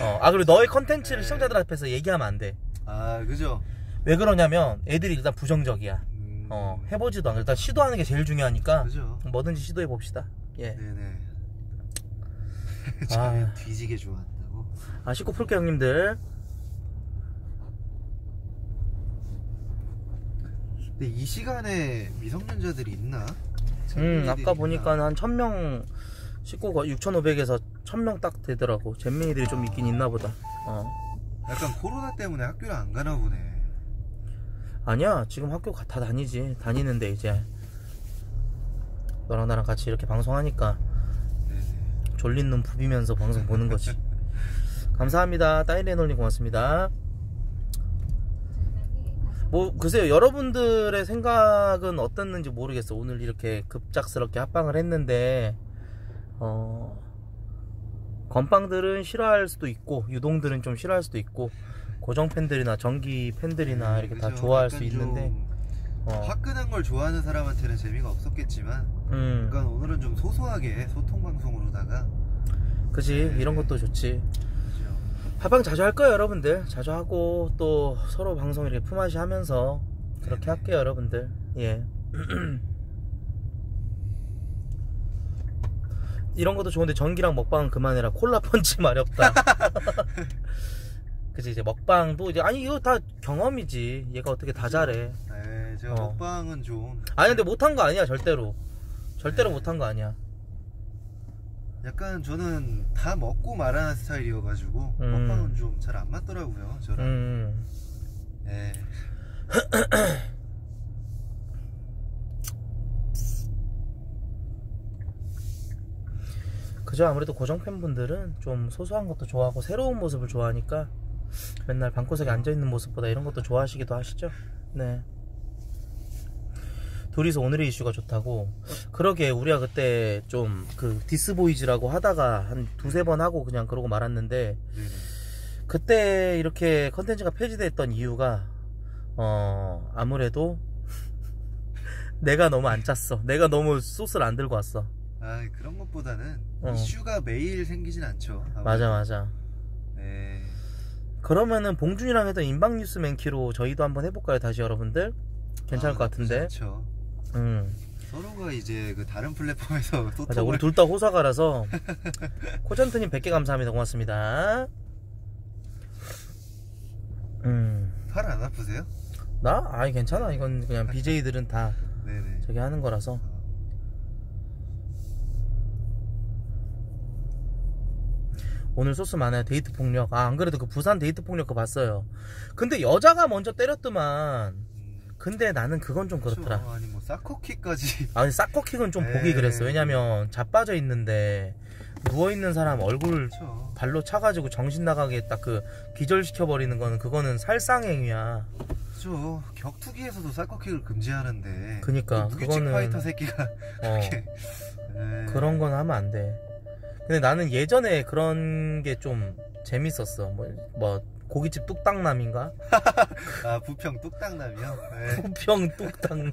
어. 아, 그리고 너의 컨텐츠를 네. 시청자들 앞에서 얘기하면 안 돼. 아, 그죠. 왜 그러냐면 애들이 일단 부정적이야. 음... 어, 해보지도 않고 일단 시도하는 게 제일 중요하니까. 그죠. 뭐든지 시도해 봅시다. 예. 네네. 아, 뒤지게 좋아한다고. 아, 씻고 풀게 형님들. 근데 이 시간에 미성년자들이 있나? 음, 아까 있나? 보니까 한 천 명 씻고 육천오백에서 천 명 딱 되더라고. 잼민이들이 좀 있긴 있나 보다. 어. 약간 코로나 때문에 학교를 안 가나 보네. 아니야, 지금 학교 다 다니지. 다니는데 이제 너랑 나랑 같이 이렇게 방송하니까 졸린 눈 부비면서 방송 보는 거지. 감사합니다. 따이레놀님 고맙습니다. 뭐 글쎄요, 여러분들의 생각은 어땠는지 모르겠어. 오늘 이렇게 급작스럽게 합방을 했는데 어... 건빵들은 싫어할 수도 있고 유동들은 좀 싫어할 수도 있고 고정 팬들이나 정기 팬들이나 네, 이렇게 그죠. 다 좋아할 수 있는데 어. 화끈한 걸 좋아하는 사람한테는 재미가 없었겠지만 음. 그러니까 오늘은 좀 소소하게 소통방송으로다가 그지 네. 이런 것도 좋지. 합방 자주 할 거예요 여러분들. 자주 하고 또 서로 방송 이렇게 품앗이 하면서 그렇게 네네. 할게요 여러분들. 예. 이런 것도 좋은데 전기랑 먹방은 그만해라. 콜라 펀치 마렵다. 그치, 이제 먹방도 이제 아니 이거 다 경험이지. 얘가 어떻게 다 잘해. 네, 제가 어. 먹방은 좀 아니 근데 못한 거 아니야 절대로. 절대로 네. 못한 거 아니야. 약간 저는 다 먹고 말하는 스타일이어가지고 음. 먹방은 좀 잘 안 맞더라고요 저랑. 음. 네. 그죠. 아무래도 고정 팬분들은 좀 소소한 것도 좋아하고 새로운 모습을 좋아하니까 맨날 방구석에 앉아있는 모습보다 이런 것도 좋아하시기도 하시죠. 네. 둘이서 오늘의 이슈가 좋다고. 그러게 우리가 그때 좀 그 디스보이즈라고 하다가 한 두세 번 하고 그냥 그러고 말았는데 그때 이렇게 컨텐츠가 폐지됐던 이유가 어 아무래도 내가 너무 안 짰어. 내가 너무 소스를 안 들고 왔어. 아, 그런 것보다는 어. 이슈가 매일 생기진 않죠 아무래도. 맞아 맞아. 네. 그러면은 봉준이랑 해서 인방뉴스 맨키로 저희도 한번 해볼까요? 다시 여러분들 괜찮을 아, 것 같은데. 그렇죠. 음. 서로가 이제 그 다른 플랫폼에서 소통을. 맞아, 우리 둘 다 호사가라서. 코전트님 백 개 감사합니다. 고맙습니다. 음. 팔 안 아프세요? 나? 아니 괜찮아. 이건 그냥 비제이들은 다 네네. 저기 하는 거라서. 오늘 소스 많아요. 데이트 폭력. 아, 안 그래도 그 부산 데이트 폭력 그거 봤어요. 근데 여자가 먼저 때렸더만. 근데 나는 그건 좀 그렇더라. 아니 뭐 싹코킥까지. 아니 싹코킥은 좀 에이. 보기 그랬어. 왜냐면 자빠져 있는데 누워 있는 사람 얼굴 그쵸. 발로 차가지고 정신 나가게 딱 그 기절시켜 버리는 거는 그거는 살상행위야. 그죠. 격투기에서도 싹코킥을 금지하는데. 그니까. 그거는 파이터 새끼가. 어. 그런 건 하면 안 돼. 근데 나는 예전에 그런 게 좀 재밌었어. 뭐, 뭐 고깃집 뚝딱남인가? 아 부평 뚝딱남이요? 네. 부평 뚝딱남.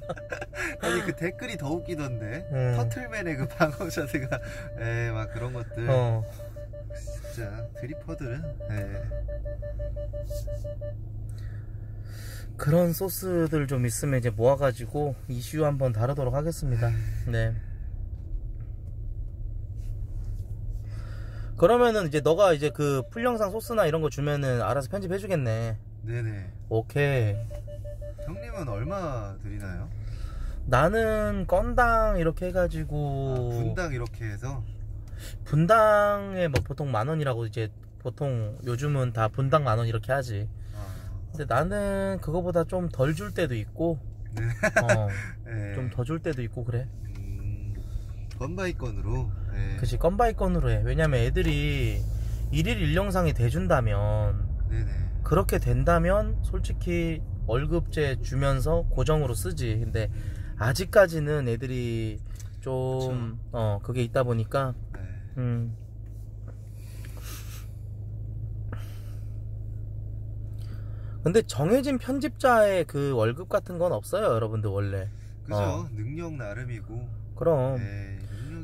아니 그 댓글이 더 웃기던데. 음. 터틀맨의 그 방어 자세가 에 막 그런 것들. 어. 진짜 드리퍼들은. 에. 그런 소스들 좀 있으면 이제 모아가지고 이슈 한번 다루도록 하겠습니다. 네. 그러면은 이제 너가 이제 그 풀영상 소스나 이런 거 주면은 알아서 편집해 주겠네. 네네. 오케이. 형님은 얼마 드리나요? 나는 건당 이렇게 해가지고. 아, 분당 이렇게 해서? 분당에 뭐 보통 만 원이라고 이제 보통 요즘은 다 분당 만 원 이렇게 하지. 아. 근데 나는 그거보다 좀 덜 줄 때도 있고. 네. 어, 네. 좀 더 줄 때도 있고 그래. 건바이건으로. 네. 그치 건바이건으로 해. 왜냐면 애들이 일일 일영상이 돼준다면 네네. 그렇게 된다면 솔직히 월급제 주면서 고정으로 쓰지. 근데 아직까지는 애들이 좀 어, 그게 있다 보니까 네. 음. 근데 정해진 편집자의 그 월급 같은 건 없어요 여러분들 원래. 그죠. 어. 능력 나름이고. 그럼 네,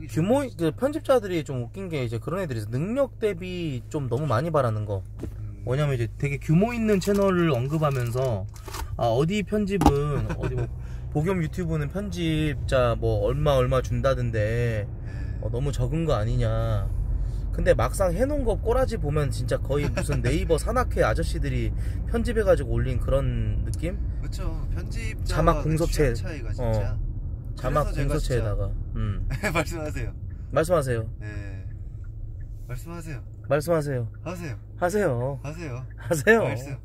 규모 그 편집자들이 좀 웃긴 게 이제 그런 애들이 있어. 능력 대비 좀 너무 많이 바라는 거. 음. 왜냐면 이제 되게 규모 있는 채널을 언급하면서 아 어디 편집은 어디 뭐 복염 유튜브는 편집자 뭐 얼마 얼마 준다던데 어, 너무 적은 거 아니냐. 근데 막상 해놓은 거 꼬라지 보면 진짜 거의 무슨 네이버 산악회 아저씨들이 편집해가지고 올린 그런 느낌? 그렇죠. 편집자 자막 공서체 차이가 진짜. 어. 자막 공서체에다가 음. 말씀하세요. 말씀하세요. 네. 말씀하세요. 말씀하세요. 하세요. 하세요. 하세요. 하세요. 하세요.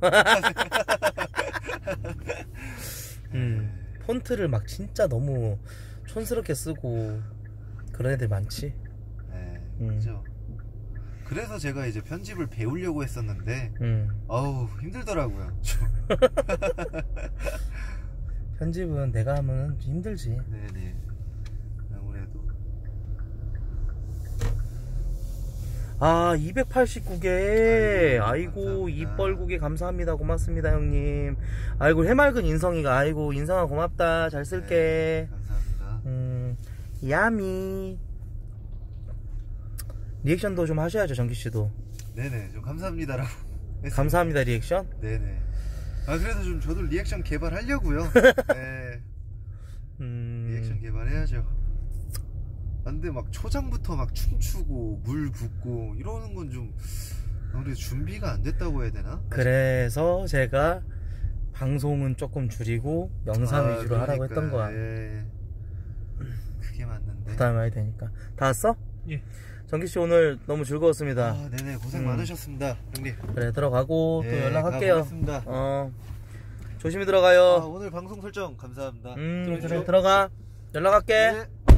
음. 폰트를 막 진짜 너무 촌스럽게 쓰고 그런 애들 많지. 네. 음. 그렇죠. 그래서 제가 이제 편집을 배우려고 했었는데 음. 어우, 힘들더라고요. 편집은 내가 하면 힘들지. 네네. 아무래도. 아 이백팔십구 개. 아이고 이뻘구개 감사합니다. 고맙습니다 형님. 아이고 해맑은 인성이가. 아이고 인성아 고맙다. 잘 쓸게. 네, 감사합니다. 음 야미. 리액션도 좀 하셔야죠 정기 씨도. 네네. 좀 감사합니다라고. 감사합니다 리액션. 네네. 아 그래서 좀 저도 리액션 개발하려고요. 네. 음... 리액션 개발해야죠. 안돼 막 초장부터 막 춤추고 물 붓고 이러는 건 좀 아무래도 준비가 안 됐다고 해야 되나? 그래서 제가 방송은 조금 줄이고 영상 아, 위주로 그러니까. 하라고 했던 거야. 예. 그게 맞는데. 부담해야 되니까. 다 왔어? 예. 정기씨 오늘 너무 즐거웠습니다. 아, 네네 고생 음. 많으셨습니다 형님. 그래 들어가고 네, 또 연락할게요. 아, 어, 조심히 들어가요. 아, 오늘 방송 설정 감사합니다. 음, 그래 들어가 연락할게. 네.